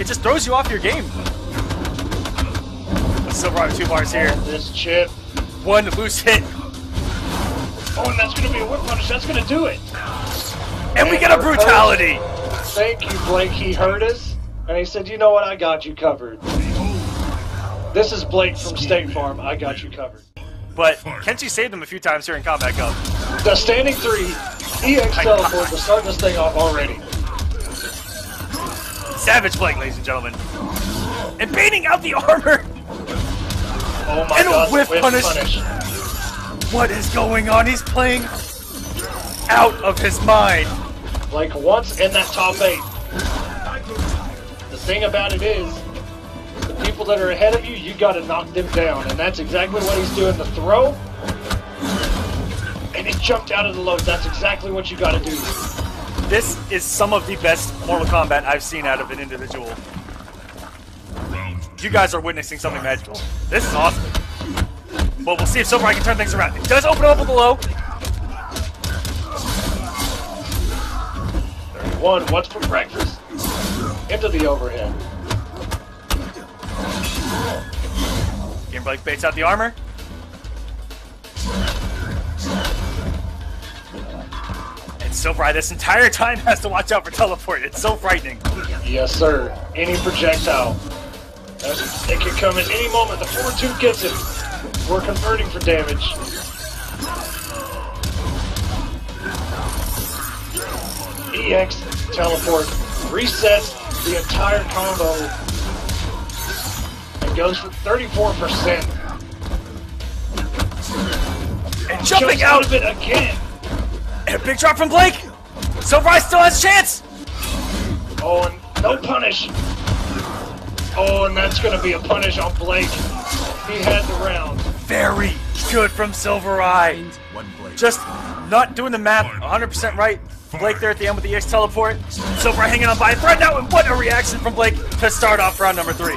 it just throws you off your game. SylverRye with 2 bars here. This chip. One loose hit. Oh, and that's going to be a whip punish. That's going to do it. And we get a brutality. Us. Thank you, Blake. He heard us. And he said, you know what? I got you covered. This is Blake from State Farm. I got you covered. But Kenshi saved him a few times here in Kombat Cup. The standing three EX teleport to start this thing off already. Savage Blake, ladies and gentlemen. And baiting out the armor. Oh my God, whiff punish. What is going on? He's playing out of his mind. Like once in that top 8. The thing about it is, the people that are ahead of you, you got to knock them down. And that's exactly what he's doing. The throw. And it jumped out of the load. That's exactly what you got to do. This is some of the best Mortal Kombat I've seen out of an individual. You guys are witnessing something magical. This is awesome. But we'll see if SylverRye can turn things around. It does open up with a low. 31, what's for breakfast? Into the overhead. Game Blake baits out the armor. And SylverRye this entire time has to watch out for teleport. It's so frightening. Yes, sir. Any projectile. It can come at any moment. The 4-2 gets it. We're converting for damage. EX teleport resets the entire combo and goes for 34%. And jumping out of it again. And a big drop from Blake. SylverRye still has a chance. Oh, and no punish. Oh, and that's going to be a punish on Blake. He had the round. Very good from SylverRye. Just not doing the math 100% right. Blake there at the end with the EX teleport. SylverRye hanging on by a thread now, and what a reaction from Blake to start off round number 3.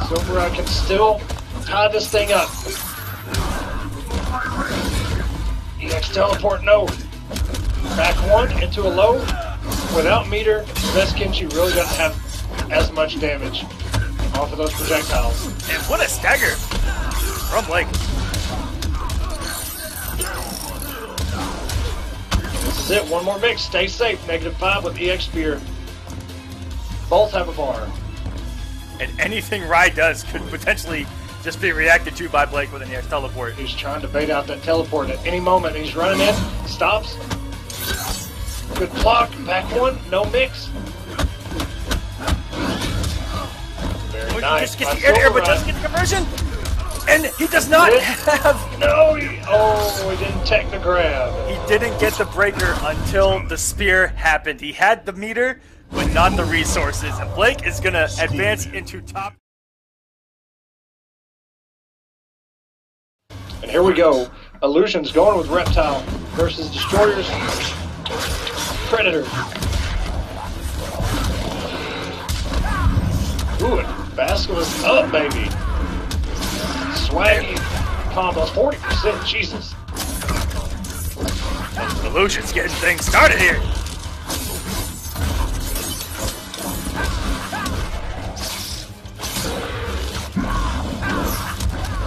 SylverRye can still tie this thing up. EX teleport, no. Back one into a low. Without meter, this Kenshi really doesn't have as much damage off of those projectiles. And what a stagger from Blake. This is it, one more mix, stay safe. -5 with EX Spear. Both have a bar. And anything Rye does could potentially just be reacted to by Blake with an EX teleport. He's trying to bait out that teleport at any moment. He's running in, stops. Good block, back one, no mix. He just gets the air, but doesn't get the conversion. And he does not have... No, he didn't take the grab. He didn't get the breaker until the spear happened. He had the meter, but not the resources. And Blake is going to advance into top. And here we go. Illusions going with Reptile versus Destroyer's Predator. Ooh, and Basket was up, baby. Swaggy combo, 40%, Jesus. Illusion's getting things started here.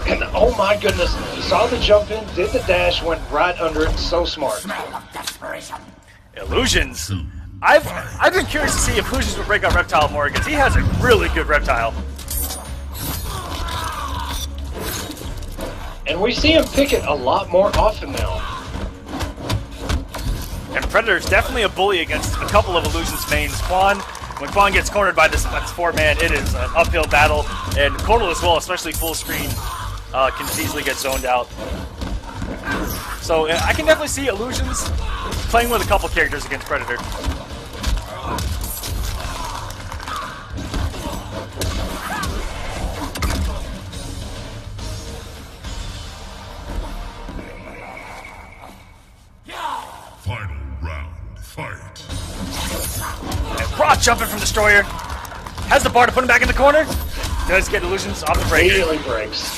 And oh my goodness, saw the jump in, did the dash, went right under it, so smart. Illusions. I've been curious to see if Illusions would break out Reptile more because he has a really good Reptile. And we see him pick it a lot more often now. And Predator's definitely a bully against a couple of Illusions mains. Quan, when Quan gets cornered by this four-man, it is an uphill battle. And Cortal as well, especially full screen, can easily get zoned out. So I can definitely see Illusions playing with a couple characters against Predator. Final round, fight. And Roth jumping from Destroyer. Has the bar to put him back in the corner. Does get Illusions off the break. Immediately breaks.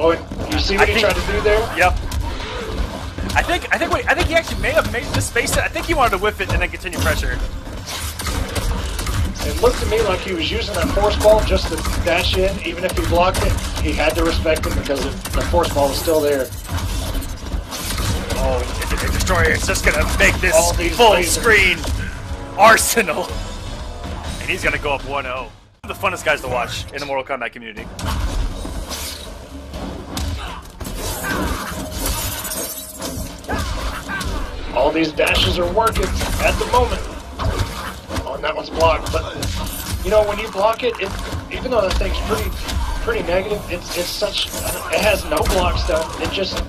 Oh, you see what he tried to do there? Yep. I think he actually may have made this space. I think he wanted to whiff it and then continue pressure. It looked to me like he was using that force ball just to dash in. Even if he blocked it, he had to respect him because the force ball was still there. Oh, the Destroyer is just gonna make this full screen arsenal. And he's gonna go up 1-0. One of the funnest guys to watch in the Mortal Kombat community. All these dashes are working at the moment. Oh, and that one's blocked. But you know, when you block it, even though that thing's pretty negative, it's such. It has no blocks though. It just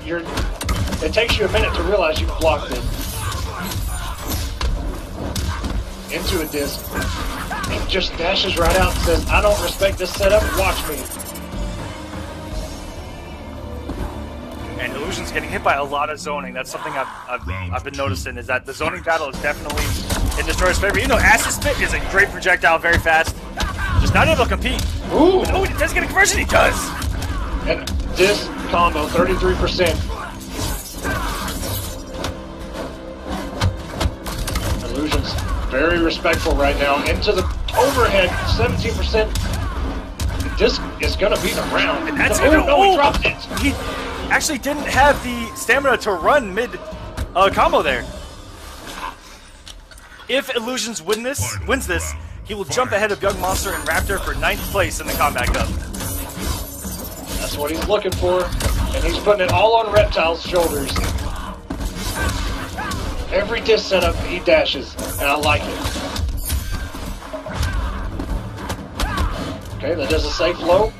It takes you a minute to realize you've blocked it into a disc. It just dashes right out and says, "I don't respect this setup. Watch me." And Illusion's getting hit by a lot of zoning. That's something I've been noticing, is that the zoning battle is definitely in Destroyer's favor. You know, Acid Spit is a great projectile, very fast. Just not able to compete. Ooh! Oh, he does get a conversion, he does! And this combo, 33%. Illusion's very respectful right now. Into the overhead, 17%. This is going to be the round. And that's it. Oh, he dropped it! Actually didn't have the stamina to run mid-combo there. If Illusions wins this, he will jump ahead of Yungmonster and Raptor for 9th place in the Kombat Cup. That's what he's looking for, and he's putting it all on Reptile's shoulders. Every disc setup, he dashes, and I like it. Okay, that does a safe low.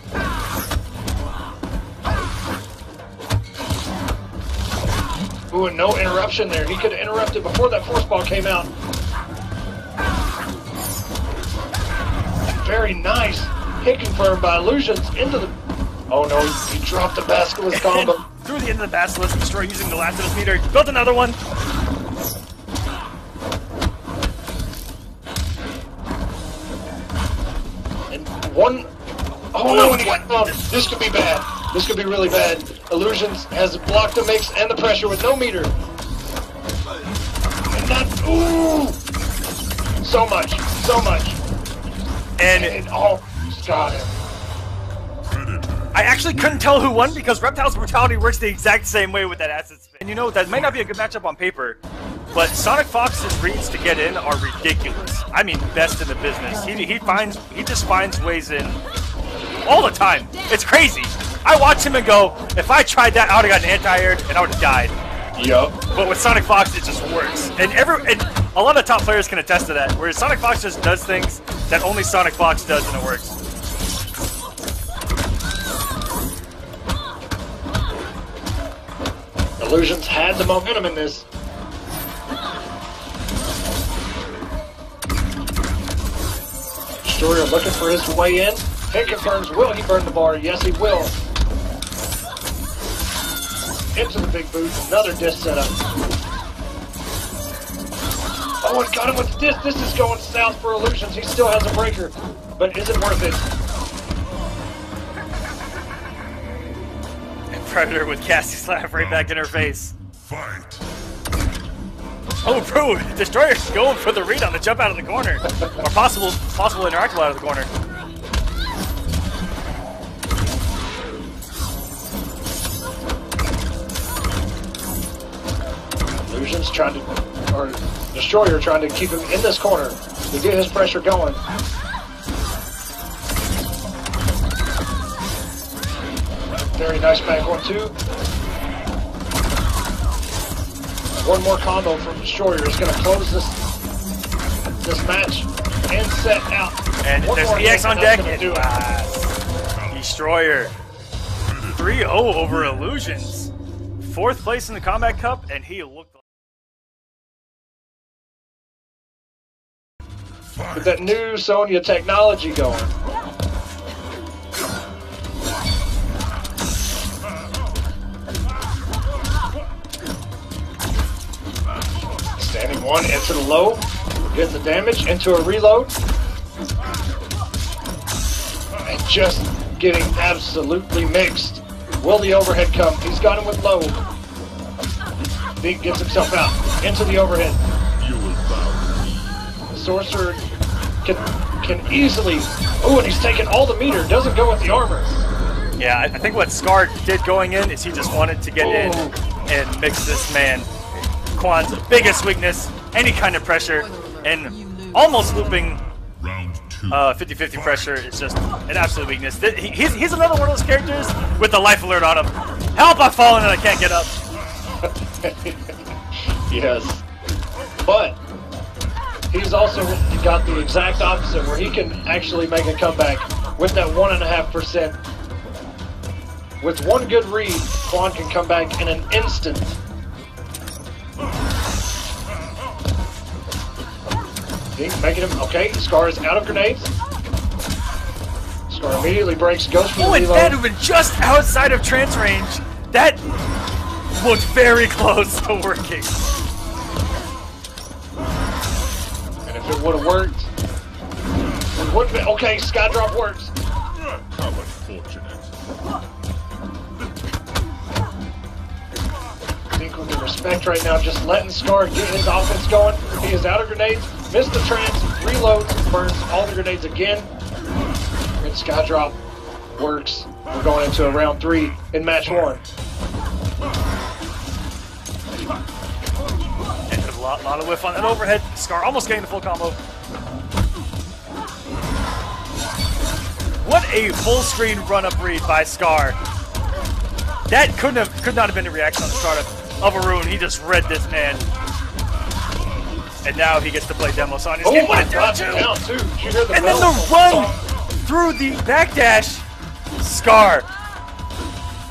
Ooh, and no interruption there. He could have interrupted before that force ball came out. Very nice hit confirmed by Illusions into the... Oh no, he dropped the Basilisk combo. Through the end of the Basilisk, Destroyer using the last of his meter. Built another one. And one... Oh no, and he got bumped. This could be bad. This could be really bad. Illusions has blocked the mix and the pressure with no meter. And that's... Ooh! So much. So much. And... oh, got it. I actually couldn't tell who won because Reptile's brutality works the exact same way with that acid spin. And you know, that might not be a good matchup on paper, but Sonic Fox's reads to get in are ridiculous. I mean, best in the business. He just finds ways in all the time. It's crazy. I watch him and go, if I tried that, I would've gotten anti-aired and I would've died. Yup. But with Sonic Fox, it just works. And a lot of top players can attest to that, whereas Sonic Fox just does things that only Sonic Fox does and it works. Illusions had the momentum in this. Destroyer looking for his way in. Hit confirms, will he burn the bar? Yes, he will. Into the big boot, another disc setup. Oh, it got him with the disc. This is going south for Illusions. He still has a breaker, but is it worth it? And Predator with Cassie's laugh right back in her face. Fight. Oh, bro, Destroyer's going for the read on the jump out of the corner. Or possible interactable out of the corner. Illusions trying to, or Destroyer trying to keep him in this corner to get his pressure going. Very nice back 1-2. One more combo from Destroyer is going to close this match and set out. And there's EX on deck. Destroyer 3-0 over Illusions. 4th place in the Kombat Cup, and he looked. With that new Sonya technology going. Standing one into the low, gets the damage into a reload. And just getting absolutely mixed. Will the overhead come? He's got him with low. Dink gets himself out into the overhead. The Sorcerer can can easily... Oh, and he's taking all the meter. Doesn't go with the armor. Yeah, I think what Scar did going in is he just wanted to get in and mix this man. Quan's biggest weakness, any kind of pressure, and almost looping 50-50 pressure is just an absolute weakness. He's another one of those characters with the life alert on him. Help, I've fallen and I can't get up. Yes. But he's also got the exact opposite where he can actually make a comeback with that 1.5%. With one good read, Quan can come back in an instant. Dink making him, okay, Scar is out of grenades. Scar immediately breaks, goes for the reload. Oh, and that would have been just outside of trance range. That looked very close to working. And if it would have worked, it would have been, okay, Sky Drop works. How unfortunate. Dink with the respect right now, just letting Scar get his offense going. He is out of grenades. Missed the trance, reloads, burns all the grenades again. And Sky Drop works. We're going into a round three in match one. And a lot of whiff on that overhead. Scar almost getting the full combo. What a full screen run up read by Scar. That could not have been a reaction on the startup of a rune. He just read this man. And now he gets to play demo Sonya. Oh, what a down two! And then the run through the backdash. Scar.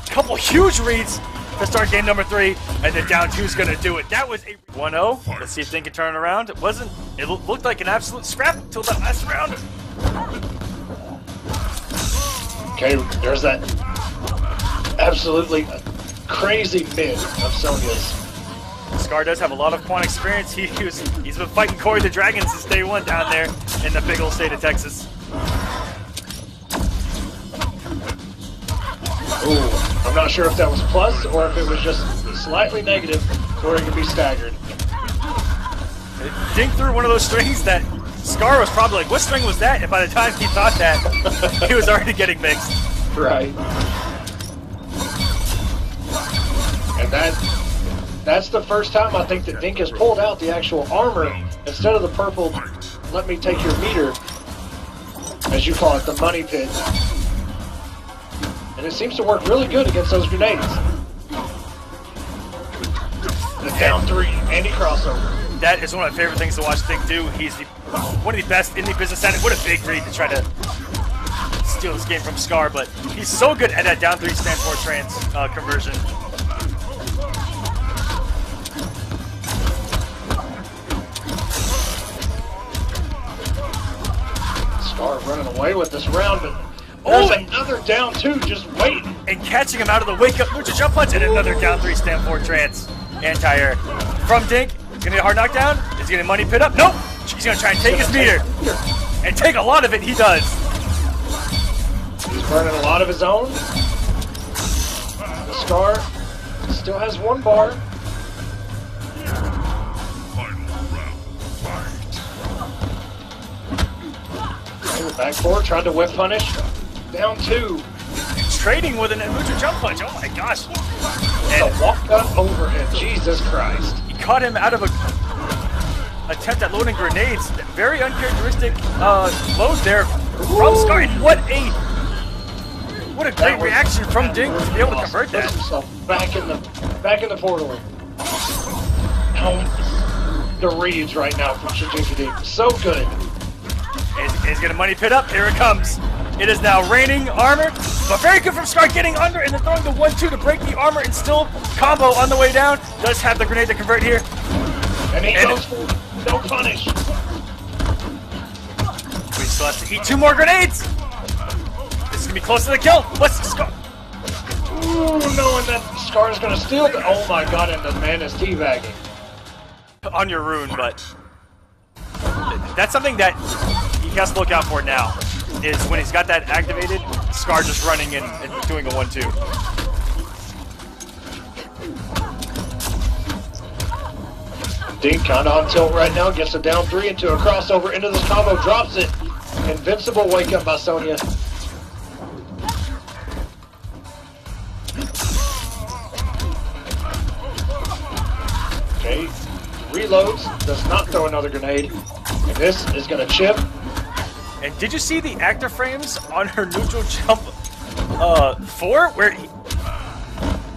Couple huge reads to start game number three, and then down two's gonna do it. That was a 1-0. Let's see if Dink can turn it around. It wasn't. It looked like an absolute scrap until that last round. Okay, there's that absolutely crazy mid of Sonya's. Scar does have a lot of Quan experience. He's been fighting Corey the Dragon since day one down there in the big old state of Texas. Ooh, I'm not sure if that was plus or if it was just slightly negative where it could be staggered. Dink through one of those strings that Scar was probably like, what string was that? And by the time he thought that, he was already getting mixed. Right. And that... That's the first time I think that Dink has pulled out the actual armor instead of the purple, let me take your meter, as you call it, the money pit. And it seems to work really good against those grenades. The down three, Andy crossover. That is one of my favorite things to watch Dink do. He's one of the best in the business at it. What a big read to try to steal this game from Scar, but he's so good at that down three stand for trance conversion. Running away with this round, but there's another down two just waiting. And catching him out of the wake up, which is jump punch, and another down three stand four trance anti-air from Dink. He's gonna get a hard knockdown. He's gonna money pit up. Nope. He's gonna try and take his meter and take a lot of it. He does. He's burning a lot of his own. The Scar still has one bar. Back four, tried to whip punish. Down two. Trading with an Amuja jump punch. Oh my gosh. And a walk up over him. Jesus Christ. He caught him out of an attempt at loading grenades. Very uncharacteristic load there from Scar. What a great reaction from Dink to be able to convert that. Back in the portal. The reads right now from Shijiki Dink. So good. He's gonna money pit up. Here it comes. It is now raining armor, but very good from Scar getting under and then throwing the 1-2 to break the armor and still combo on the way down. Does have the grenade to convert here. And he goes for no punish. We still have to eat two more grenades. This is gonna be close to the kill. Let's Scar. Ooh, knowing that Scar is gonna steal the. Oh my god, and the man is teabagging. On your rune, but that's something that he has to look out for now, is when he's got that activated, Scar just running and doing a 1-2. Dink kinda on tilt right now, gets a down three into a crossover, into this combo, drops it. Invincible wake up by Sonya. Okay. Reloads. Does not throw another grenade. And this is going to chip. And did you see the actor frames on her neutral jump 4? Where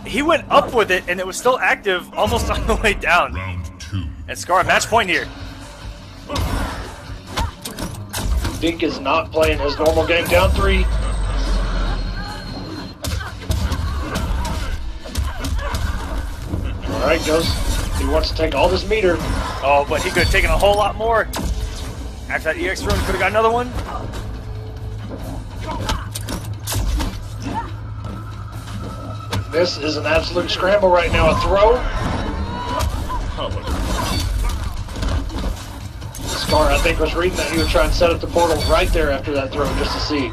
he went up with it and it was still active almost on the way down. And Scar, match point here. Dink is not playing his normal game. Down 3. Alright, goes. He wants to take all this meter. Oh, but he could have taken a whole lot more. After that EX run, could have got another one. This is an absolute scramble right now. A throw. Oh. Scar, I think, was reading that he would try and set up the portal right there after that throw just to see.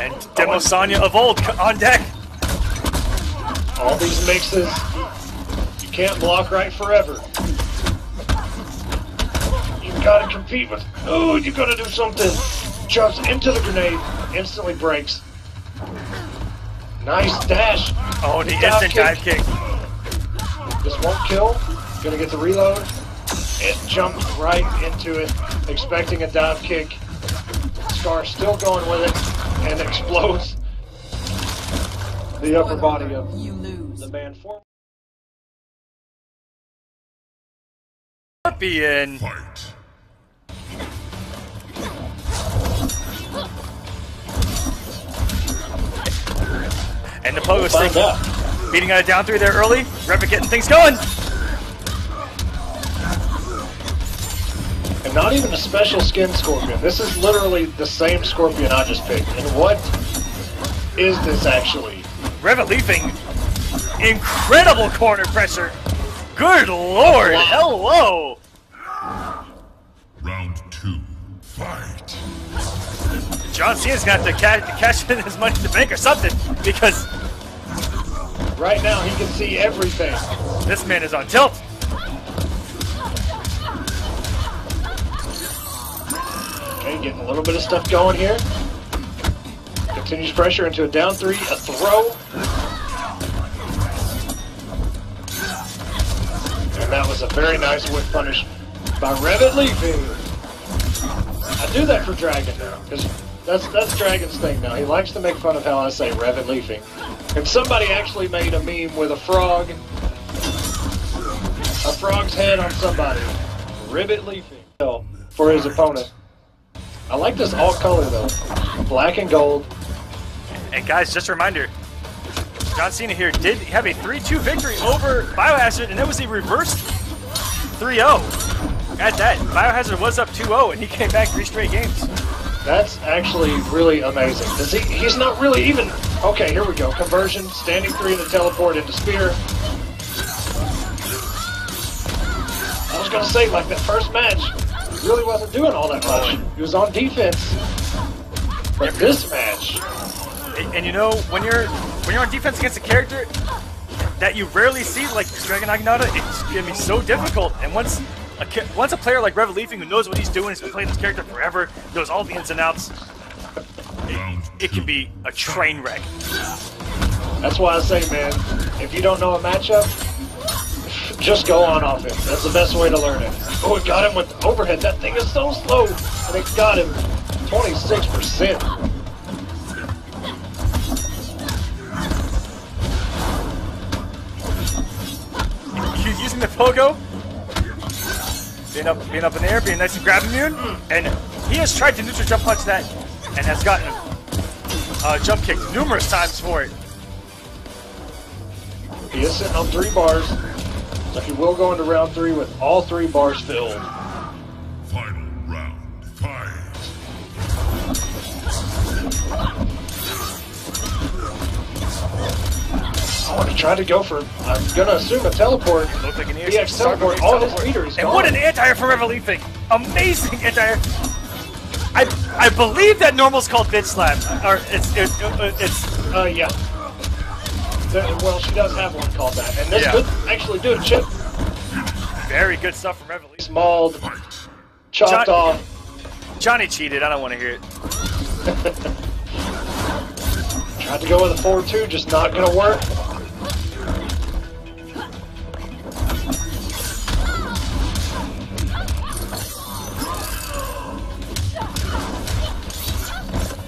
And Demo Sonya of old on deck. All these mixes, you can't block right forever. You've got to compete with. Oh, you got to do something. Jumps into the grenade, instantly breaks. Nice dash. Oh, the instant dive kick. This won't kill. Gonna get the reload. It jumped right into it, expecting a dive kick. Scar still going with it, and explodes the upper body of the man. Scorpion. Fight. And the pogo stick beating out a down 3 there early. Revit getting things going. And not even a special skin Scorpion. This is literally the same Scorpion I just picked. And what is this actually? Revetleafing, incredible corner pressure. Good lord, hello. Round 2, fight. John Cena's gonna have to cash in his money to bank or something, because right now he can see everything. This man is on tilt. Okay, getting a little bit of stuff going here. Continues pressure into a down 3, a throw. And that was a very nice whip punish by Revetleafing. I do that for Dragon now, because that's Dragon's thing now. He likes to make fun of how I say Revetleafing. And somebody actually made a meme with a frog's head on somebody. Revetleafing for his opponent. I like this all color though, black and gold. And guys, just a reminder, John Cena here did have a 3-2 victory over Biohazard, and that was a reverse 3-0. At that, Biohazard was up 2-0, and he came back 3 straight games. That's actually really amazing. Does he's not really even... Okay, here we go. Conversion, standing 3 to teleport into spear. I was going to say, like that first match, he really wasn't doing all that much. He was on defense. But this match... And you know, when you're on defense against a character that you rarely see, like Dragon Agnata, it's gonna be so difficult. And once a player like Revetleafing, who knows what he's doing, has been playing this character forever, knows all the ins and outs, it can be a train wreck. That's why I say, man, if you don't know a matchup, just go on offense. That's the best way to learn it. Oh, it got him with the overhead. That thing is so slow, and it got him 26%. Using the pogo, being up in the air, being nice and grab immune, and he has tried to neutral jump punch that, and has gotten jump kicked numerous times for it. He is sitting on 3 bars, so he will go into round 3 with all 3 bars filled. Final round, fight. I want to try to go for, I'm going to assume, a teleport. Looks like an EX teleport. All his meter is gone. And what an anti-air for Revetleafing. Amazing anti-air. I believe that normal's called bitch slap. Or yeah. Well, she does have one called that. And this could actually do a chip. Very good stuff from Revetleafing. Mauled, chopped off. Johnny cheated, I don't want to hear it. Tried to go with a 4-2, just not going to work.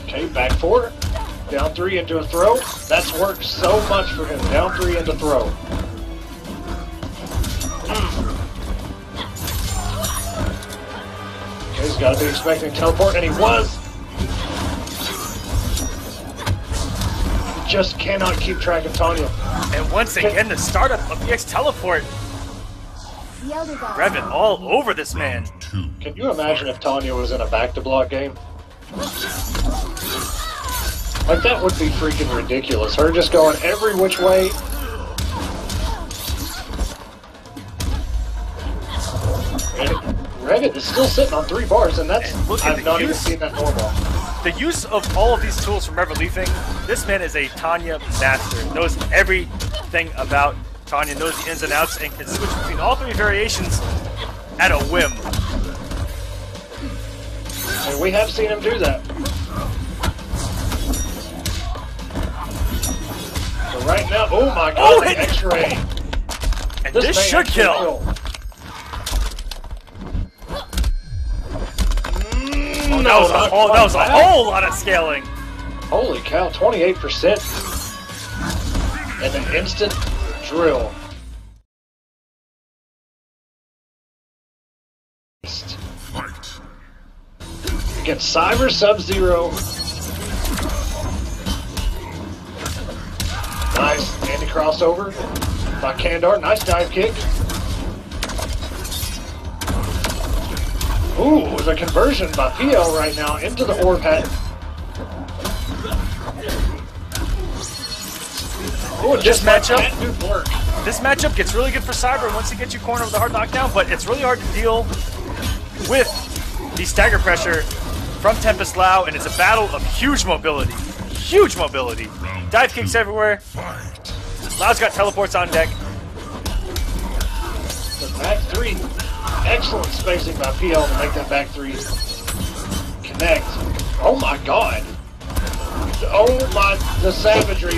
Okay, back 4. Down 3 into a throw. That's worked so much for him. Down 3 into throw. Okay, he's got to be expecting teleport, and he was! Just cannot keep track of Tanya. And once again, the startup of PX Teleport. Revan all over this man. Can you imagine if Tanya was in a back-to-block game? Like, that would be freaking ridiculous. Her just going every which way. Revan is still sitting on 3 bars, and that's... And look at I've not even seen that normal. The use of all of these tools from Revetleafing, this man is a Tanya master. Knows everything about Tanya, knows the ins and outs, and can switch between all 3 variations at a whim. And we have seen him do that. So right now, oh my god, oh, X-Ray! And this should kill! Oh, that, that was a whole lot of scaling. Holy cow, 28%. And an instant drill. Against Cyber Sub-Zero. Nice handy crossover by Kandarr. Nice dive kick. Ooh, the conversion by PL right now into the orb hat. Ooh, this matchup, this matchup gets really good for Cyber once he gets you cornered with a hard knockdown, but it's really hard to deal with the stagger pressure from Tempest Lao, and it's a battle of huge mobility. Huge mobility. Dive kicks everywhere. Lao's got teleports on deck. The back 3. Excellent spacing by PL to make that back 3 connect. Oh my god. Oh my, the savagery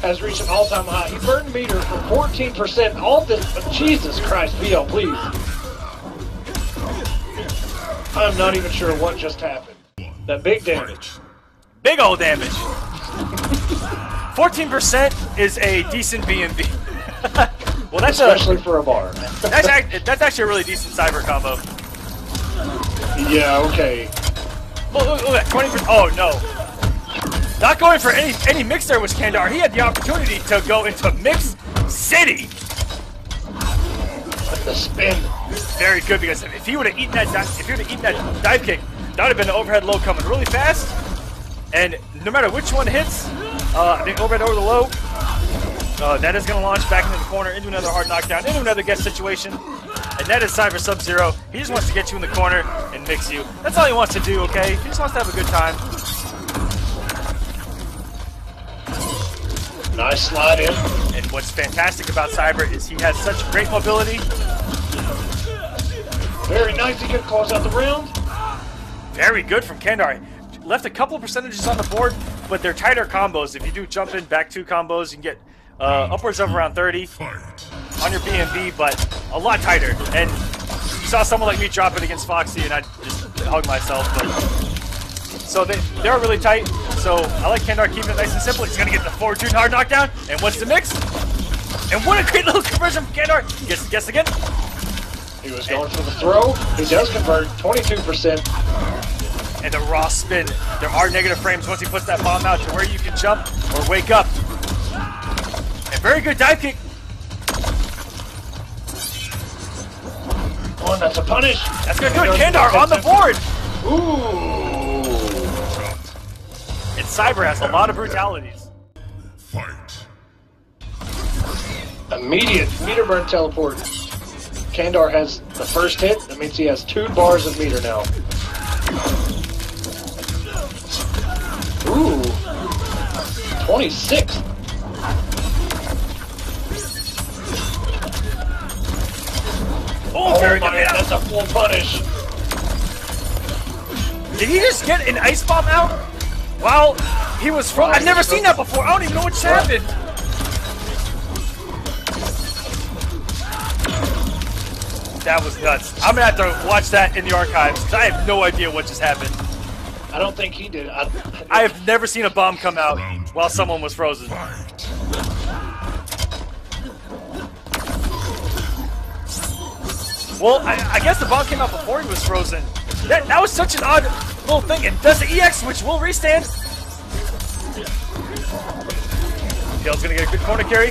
has reached an all-time high. He burned meter for 14%. All this, Jesus Christ, PL, please. I'm not even sure what just happened. That big damage. Big old damage. 14% is a decent BMB. Well, that's especially for a bar. That's actually a really decent Cyber combo. Yeah, okay. Well, look at that, 20%. Oh, no. Not going for any mix there was Kandarr. He had the opportunity to go into Mix City. The spin. Very good, because if he would have eaten that dive kick, that would have been the overhead low coming really fast. And no matter which one hits, the overhead over the low, that is going to launch back into the corner, into another hard knockdown, into another guest situation. And that is Cyber Sub-Zero. He just wants to get you in the corner and mix you. That's all he wants to do, okay? He just wants to have a good time. Nice slide in. And what's fantastic about Cyber is he has such great mobility. Very nice. He could close out the round. Very good from Kandarr. Left a couple percentages on the board, but they're tighter combos. If you do jump in, back 2 combos, you can get... upwards of around 30 on your BMB, but a lot tighter. And you saw someone like me drop it against Foxy, and I just hugged myself. But so they're really tight. So I like Kandarr keeping it nice and simple. He's gonna get the forward hard knockdown, and what's the mix? And what a great little conversion from Kandarr. Guess again. He was going for the throw. He does convert, 22%. And the raw spin. There are negative frames once he puts that bomb out to where you can jump or wake up. Very good dive kick. Oh, that's a punish. That's going to do it. Kandarr on the board. Ooh. And Cyber has a lot of brutalities. Fight. Immediate meter burn teleport. Kandarr has the first hit. That means he has 2 bars of meter now. Ooh. 26. Full turret. That's a full punish. Did he just get an ice bomb out? Wow, he was from. I've never seen that before. I don't even know what's happened. That was nuts. I'm gonna have to watch that in the archives because I have no idea what just happened. I don't think he did. I have never seen a bomb come out while someone was frozen. Well, I guess the bomb came out before he was frozen. That was such an odd little thing. And does the EX, which will restand. Dale's gonna get a good corner carry.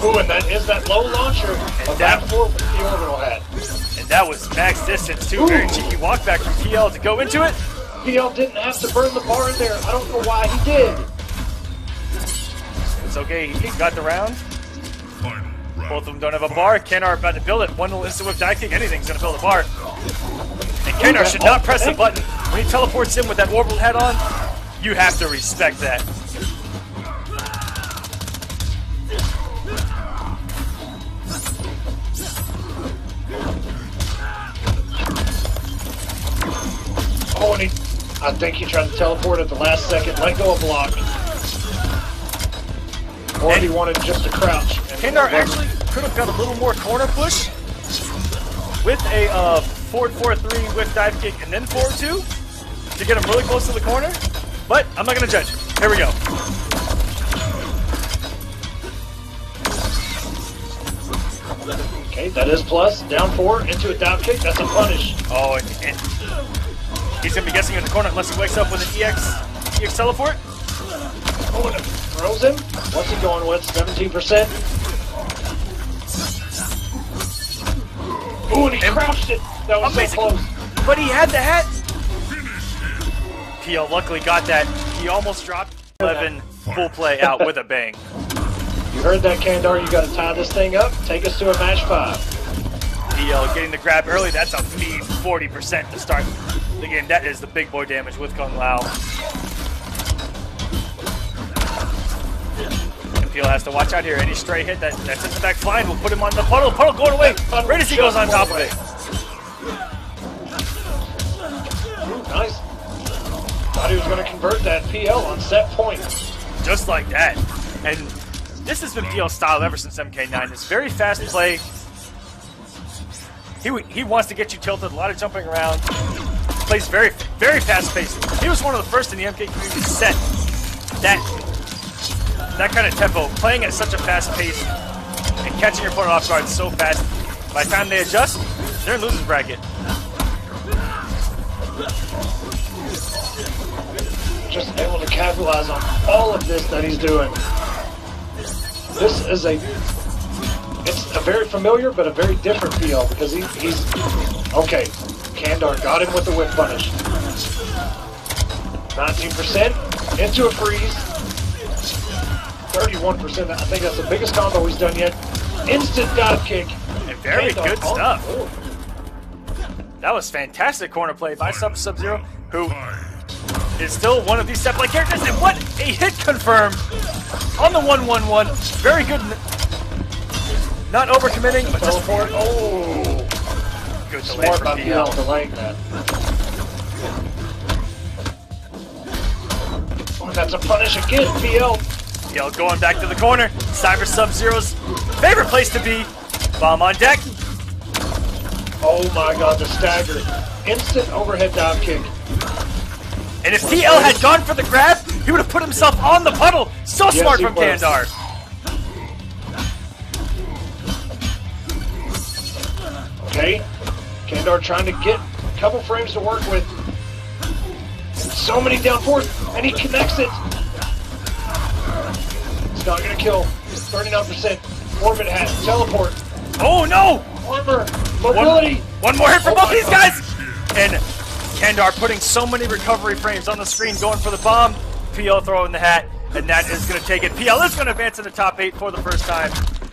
Ooh, and that is that low launcher. And that forward with the orbital hat. And that was max distance too. Ooh. Very cheeky walk back from PL to go into it. PL didn't have to burn the bar in there. I don't know why he did. It's okay. He got the round. Both of them don't have a bar. Kandarr about to build it. One will instant with dive kick. Anything's gonna build a bar. And Kandarr should not press the button when he teleports in with that orbital hat on. You have to respect that. Oh, and I think he tried to teleport at the last second, let go of block. Or if he wanted just to crouch. Kandarr actually could have got a little more corner push with a forward 4-3 with dive kick and then forward 2 to get him really close to the corner. But I'm not going to judge. Here we go. Okay, that is plus. Down 4 into a dive kick. That's a punish. Oh, and he's going to be guessing in the corner unless he wakes up with an EX teleport. Oh, and it throws him. What's he going with? 17%. Oh, and he crouched it. That was amazing. So close. But he had the hat. PL luckily got that. He almost dropped 11 full play out with a bang. You heard that, Kandarr. You got to tie this thing up. Take us to a match 5. PL getting the grab early. That's a mean 40% to start. Again, that is the big boy damage with Kung Lao. And PL has to watch out here. Any stray hit that sends him back flying will put him on the puddle. Puddle going away right as he goes on top of it. Ooh, nice. Thought he was going to convert that PL on set point. Just like that. And this has been PL's style ever since MK9. It's very fast play. He wants to get you tilted. A lot of jumping around. Plays very, very fast-paced. He was one of the first in the MK community to set that kind of tempo, playing at such a fast pace and catching your opponent off guard so fast. By the time they adjust, they're in losers bracket. Just able to capitalize on all of this that he's doing. This is a very familiar but a very different PL because he's okay. Kandarr got him with the whip punish. 19% into a freeze. 31%. I think that's the biggest combo he's done yet. Instant dive kick. And very Kandarr good stuff. Cool. That was fantastic corner play by Sub-Zero, who is still one of these step-like characters. And what a hit confirm on the 1-1-1. Very good. Not overcommitting, but just forward. Oh. Good delay. Smart by PL delaying that. Oh, that's a punish again, PL. PL going back to the corner. Cyber Sub-Zero's favorite place to be. Bomb on deck. Oh my god, the stagger. Instant overhead dive kick. And if PL had gone for the grab, he would have put himself on the puddle. So smart from Kandarr. Okay. Kandarr trying to get a couple frames to work with. So many down forward, and he connects it. It's not going to kill. 39%. Orbit hat. Teleport. Oh, no! Armor. Mobility. One more hit from both these guys. And Kandarr putting so many recovery frames on the screen, going for the bomb. PL throwing the hat, and that is going to take it. PL is going to advance in the top 8 for the first time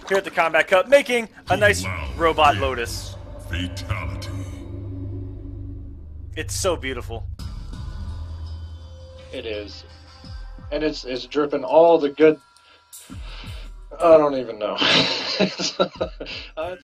here at the Kombat Cup, making a nice robot Lotus. Fatality. It's so beautiful. It is. And it's dripping all the good I don't even know.